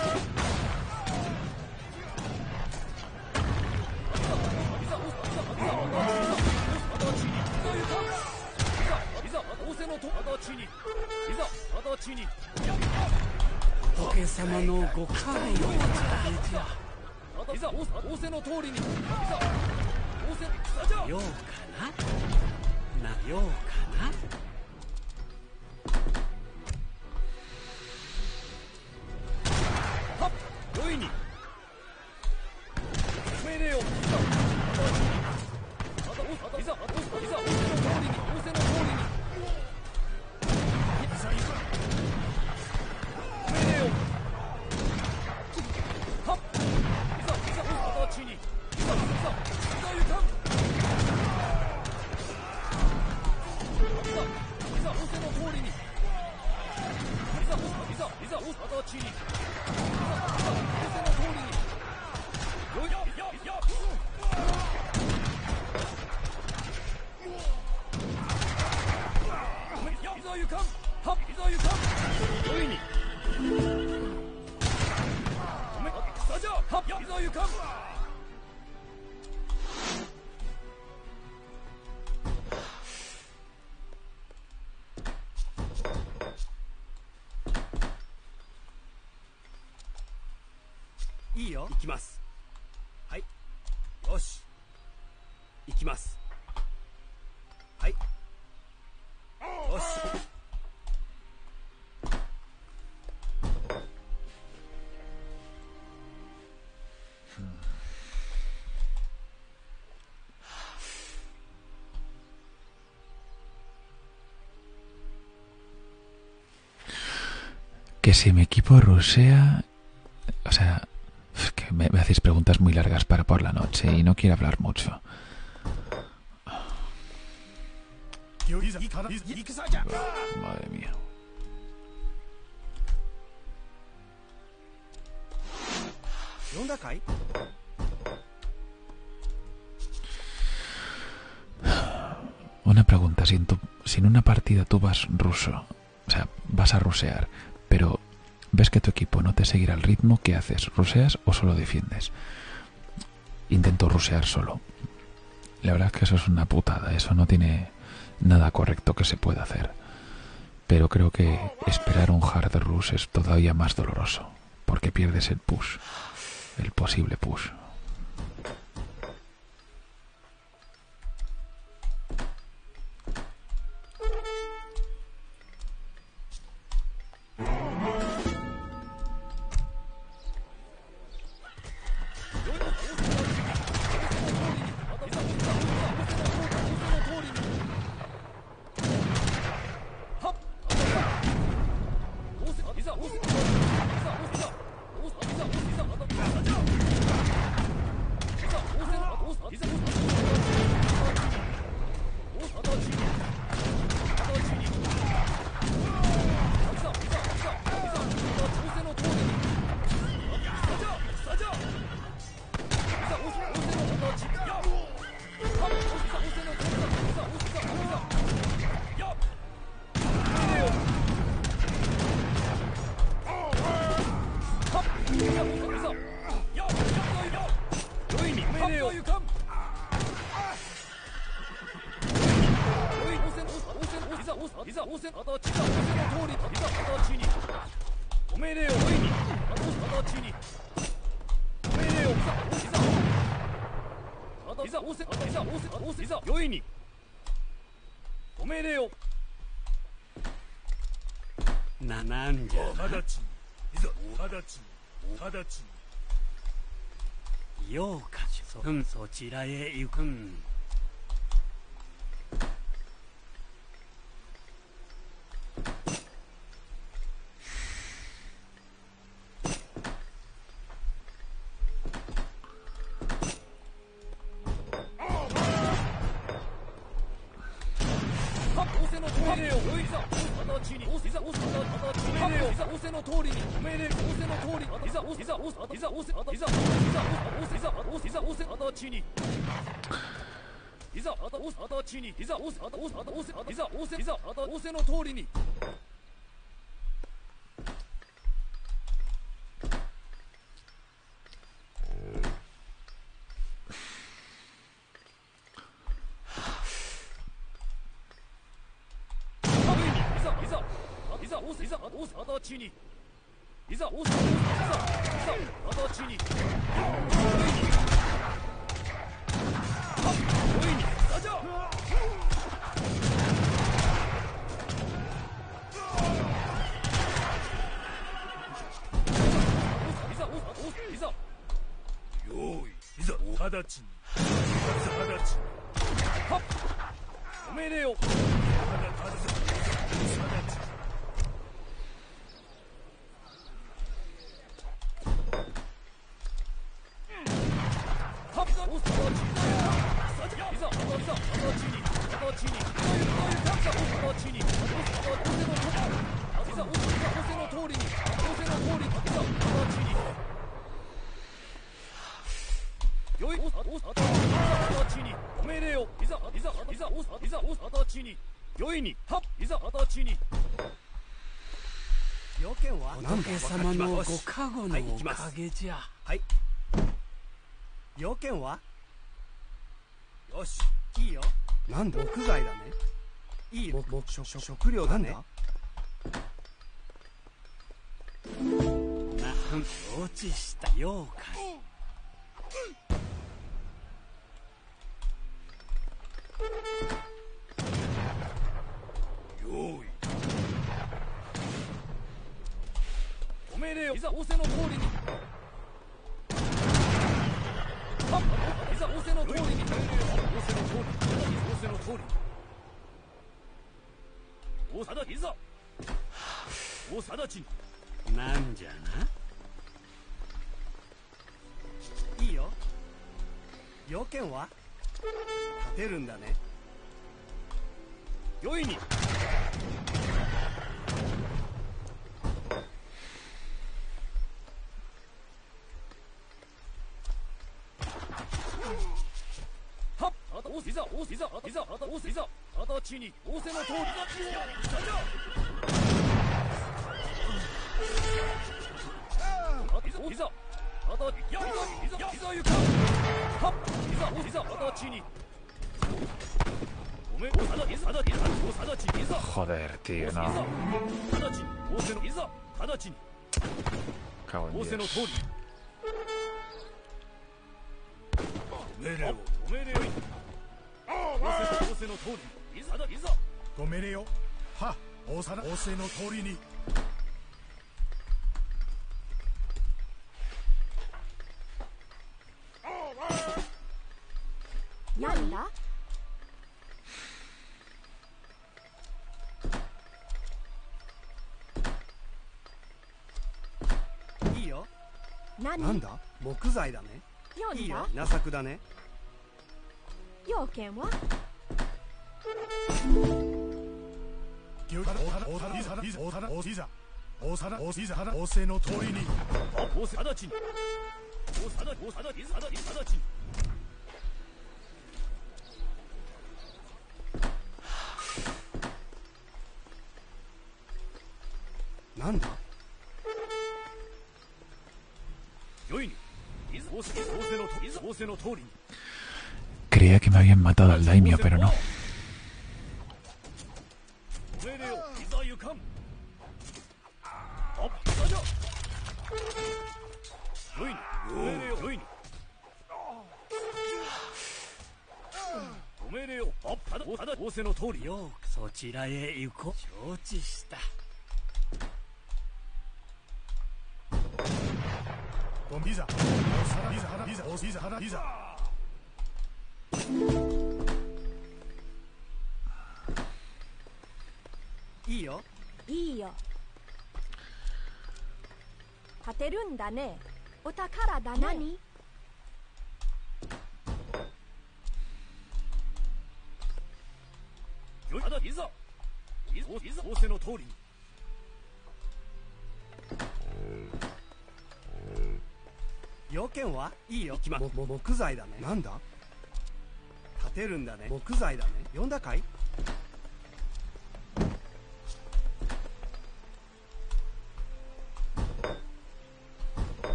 Que si mi equipo rusea... O sea, es que me hacéis preguntas muy largas para por la noche y no quiero hablar mucho. Uf, madre mía. Una pregunta, si en una partida tú vas ruso, o sea, vas a rusear, pero ves que tu equipo no te seguirá el ritmo, ¿qué haces? ¿Ruseas o solo defiendes? Intento rusear solo. La verdad es que eso es una putada, eso no tiene nada correcto que se pueda hacer. Pero creo que esperar un hard rush es todavía más doloroso, porque pierdes el push, el posible push. Joder, tío, no. Cago en Dios. Creía que me habían matado al daimio, pero no.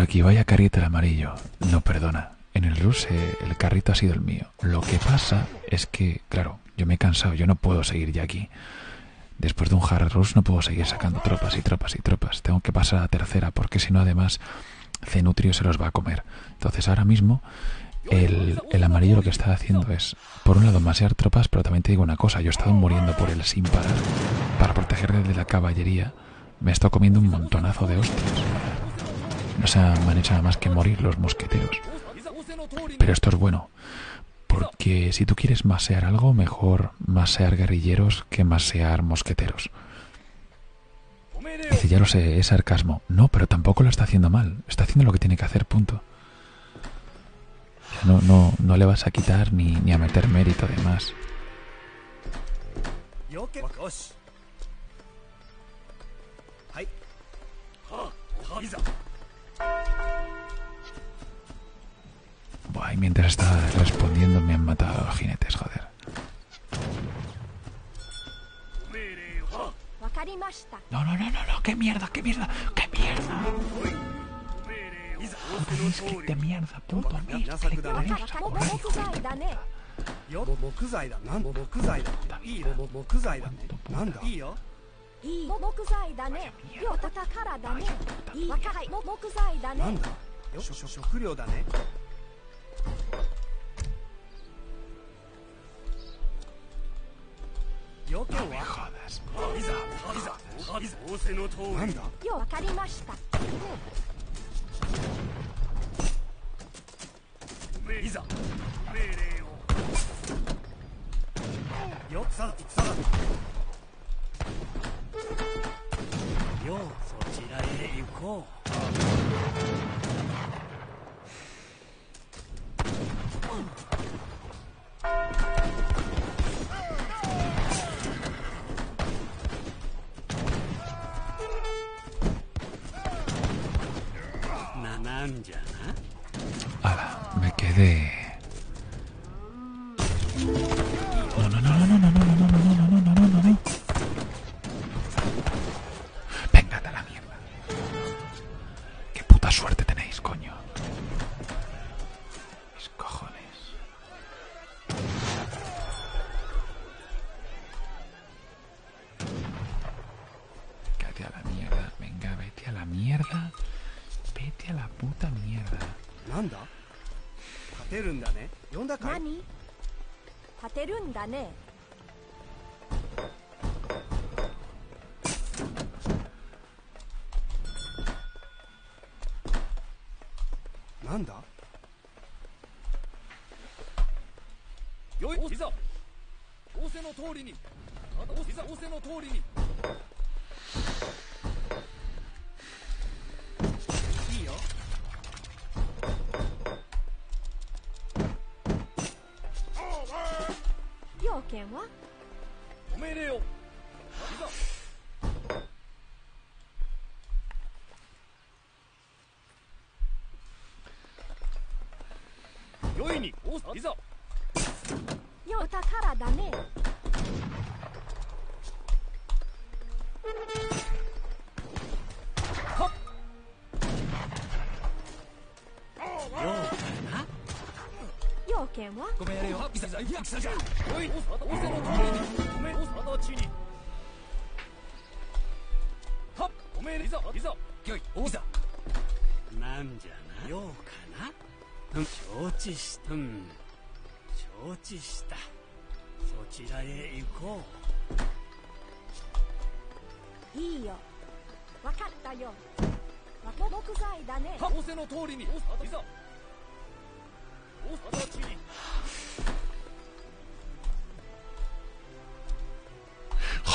Aquí vaya carrito el amarillo. No, perdona. En el ruse el carrito ha sido el mío. Lo que pasa es que, claro, yo me he cansado. Yo no puedo seguir ya aquí. Después de un hard rush no puedo seguir sacando tropas y tropas y tropas. Tengo que pasar a la tercera porque si no, además, Zenutrio se los va a comer. Entonces, ahora mismo, el amarillo lo que está haciendo es, por un lado, masear tropas, pero también te digo una cosa. Yo he estado muriendo por él sin parar para protegerle de la caballería. Me he estado comiendo un montonazo de hostias. No se han hecho nada más que morir los mosqueteros. Pero esto es bueno, porque si tú quieres masear algo, mejor masear guerrilleros que masear mosqueteros. dice, ya lo sé, es sarcasmo. No, pero tampoco lo está haciendo mal. Está haciendo lo que tiene que hacer, punto. O sea, no le vas a quitar ni a meter mérito de más. Buah, y mientras estaba respondiendo me han matado a los jinetes, joder. No, qué mierda. Un script de mierda, puto, no me jodas. Ala, me quedé. No. Venga, a la mierda. Qué puta suerte tenéis, coño. Mis cojones. Vete a la mierda, venga, vete a la mierda. Vete a la puta mierda.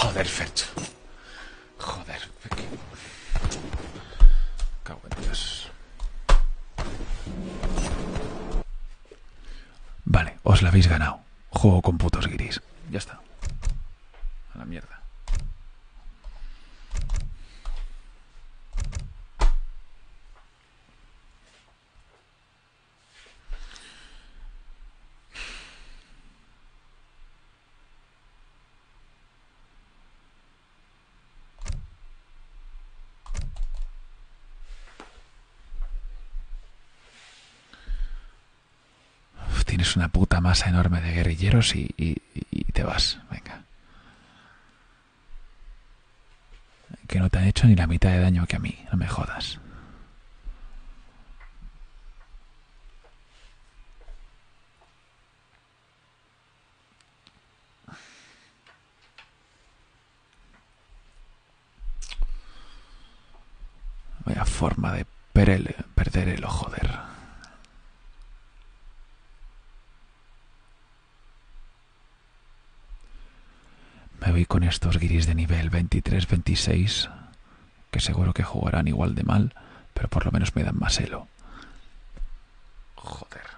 Joder, Fercho. Joder, cago en Dios. Vale, os la habéis ganado. Juego con putos guiris. Ya está. A la mierda. Tienes una puta masa enorme de guerrilleros y te vas, venga. Que no te han hecho ni la mitad de daño que a mí, no me jodas. Vaya forma de perder el ojo, joder. Me voy con estos guiris de nivel 23, 26 que seguro que jugarán igual de mal, pero por lo menos me dan más elo. Joder.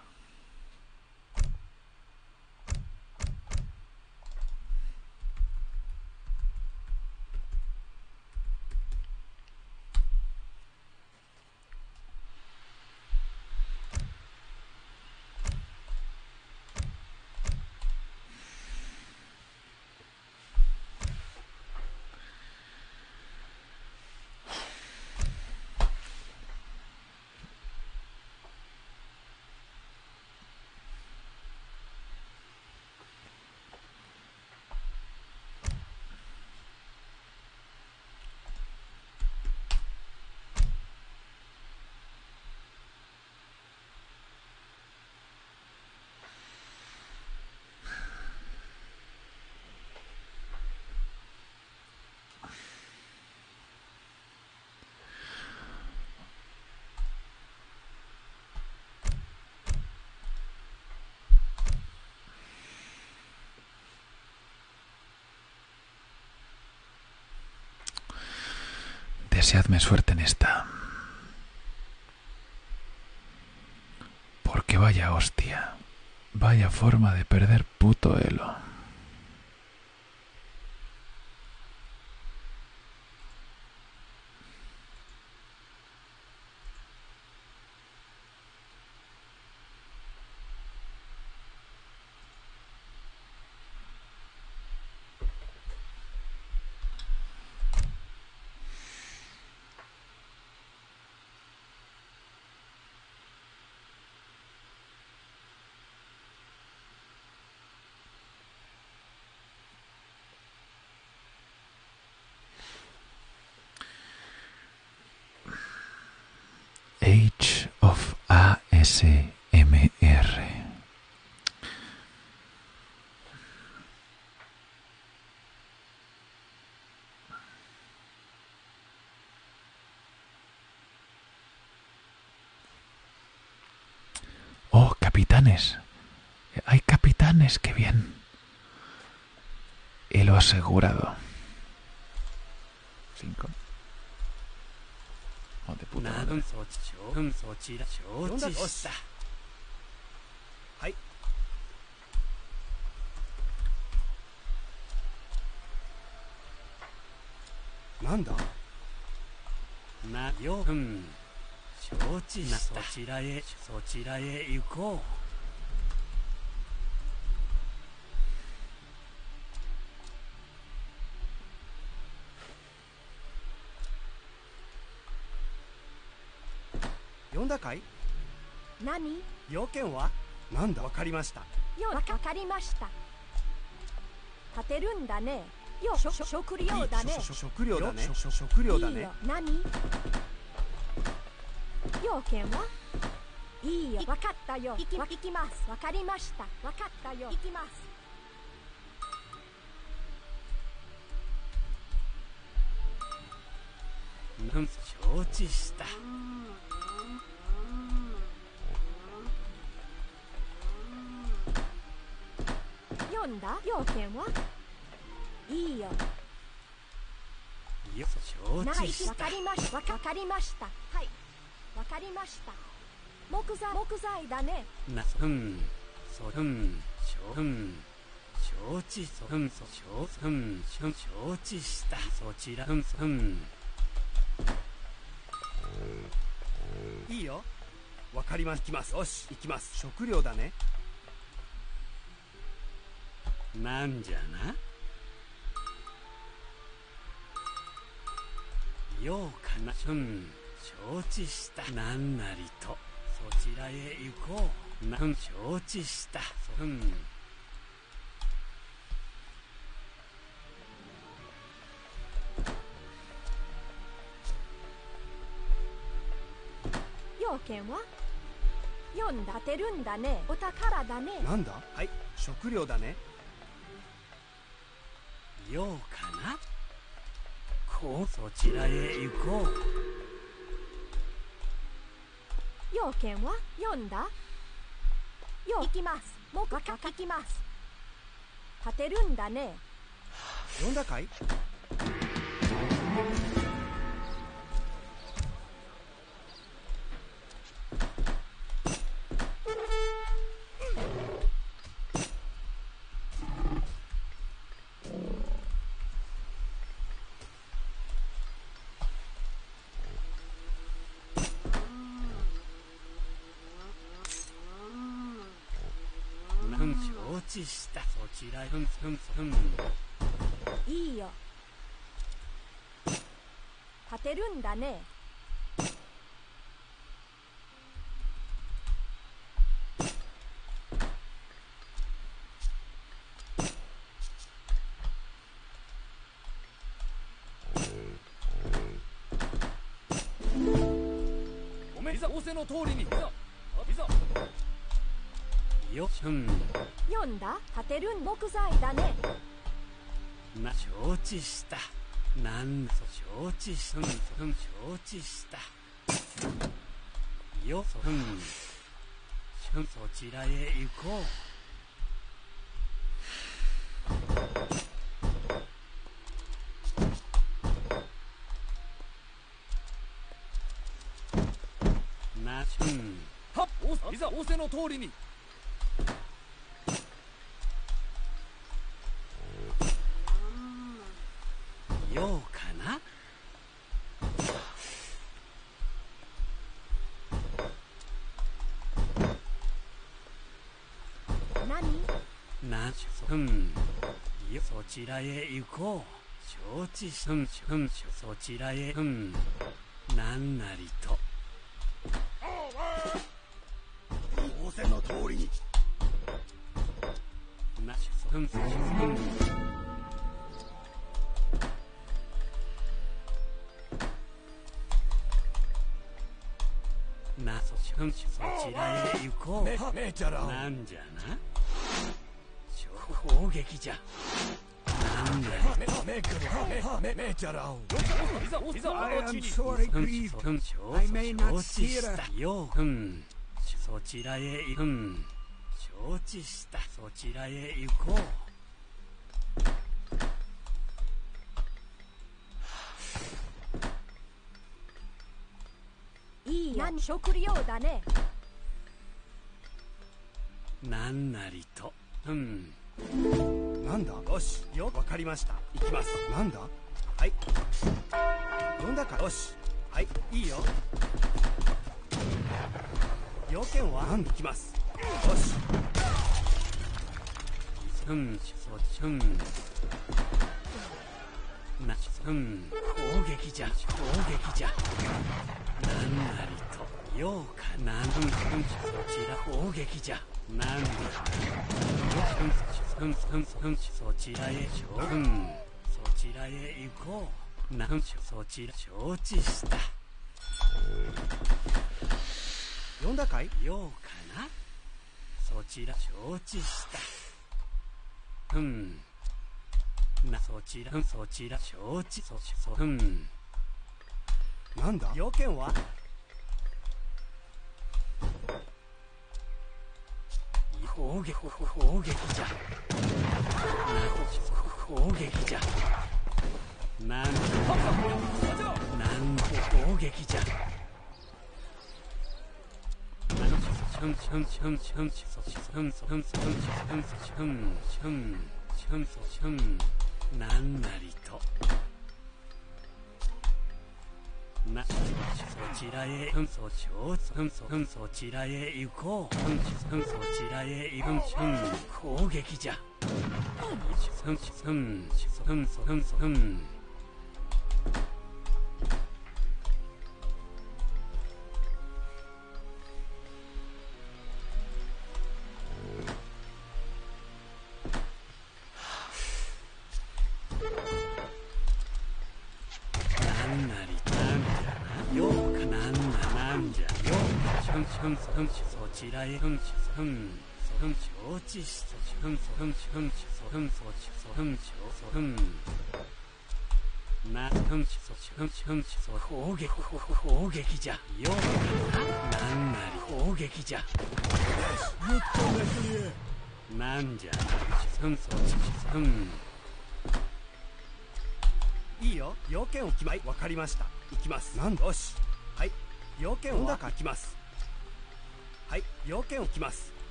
Deseadme suerte en esta. Porque vaya hostia. Vaya forma de perder puto elo. Age of ASMR. Oh, capitanes. Hay capitanes, qué bien. Y lo asegurado. 5.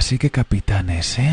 Así que capitanes, ¿eh?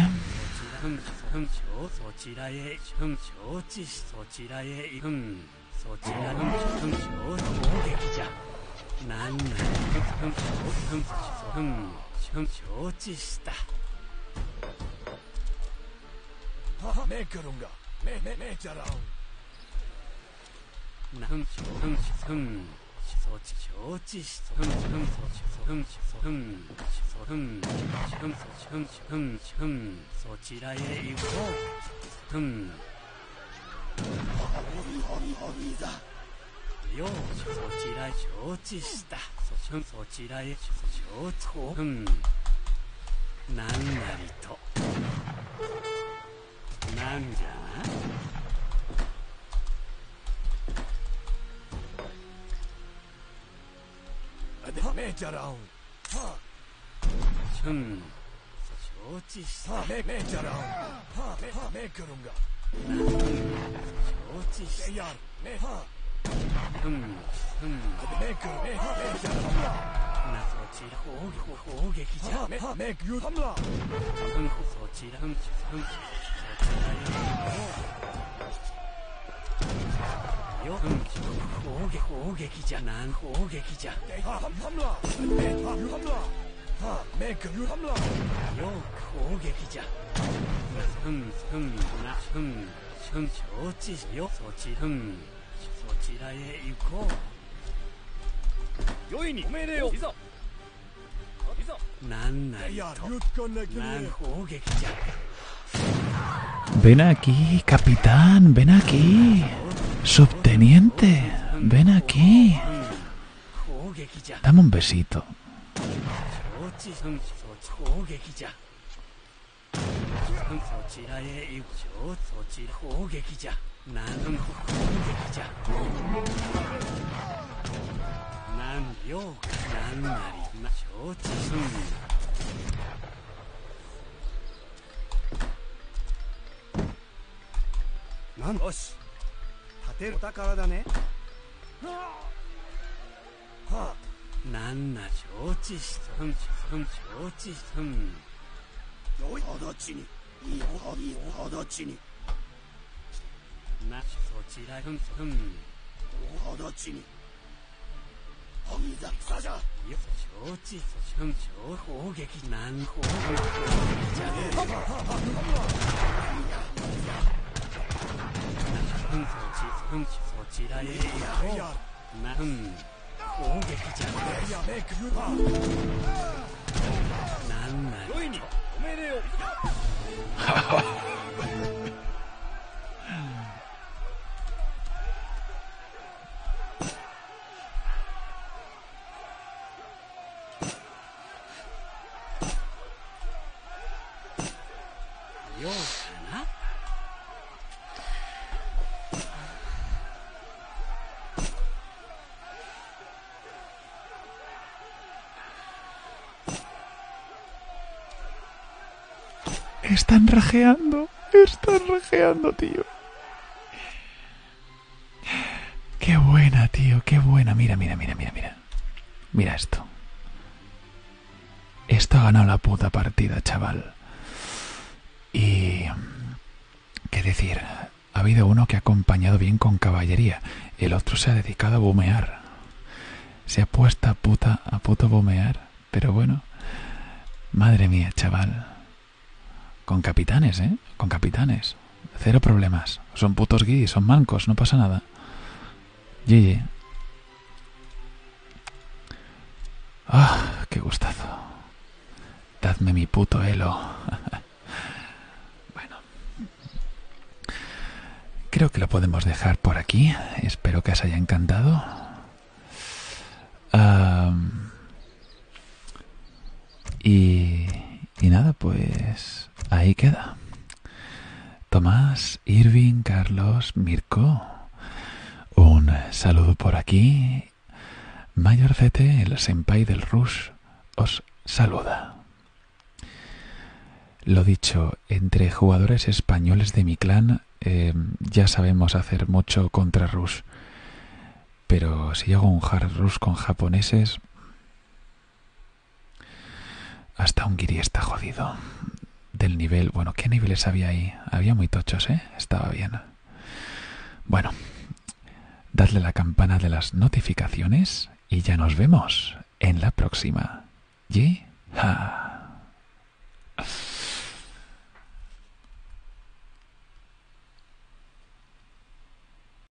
Ven aquí, capitán, ven aquí. Subteniente, ven aquí. Dame un besito. Están rajeando, tío. Qué buena, tío, qué buena. Mira, mira, mira, mira, mira. Mira esto. Esto ha ganado la puta partida, chaval. Y... qué decir, ha habido uno que ha acompañado bien con caballería. El otro se ha dedicado a bomear. Se ha puesto a puto bomear. Pero bueno, madre mía, chaval. Con capitanes, ¿eh? Con capitanes. Cero problemas. Son putos guis, son mancos, no pasa nada. GG. ¡Ah! ¡Qué gustazo! Dadme mi puto elo. Bueno. Creo que lo podemos dejar por aquí. Espero que os haya encantado. Y nada, pues... ahí queda. Tomás, Irving, Carlos, Mirko. Un saludo por aquí. Mayorcete, el senpai del Rush, os saluda. Lo dicho, entre jugadores españoles de mi clan ya sabemos hacer mucho contra Rush. Pero si yo hago un hard Rush con japoneses... hasta un guiri está jodido. Del nivel, bueno, ¿qué niveles había ahí? Había muy tochos, ¿eh? Estaba bien. Bueno, dadle a la campana de las notificaciones y ya nos vemos en la próxima. Ye-ha.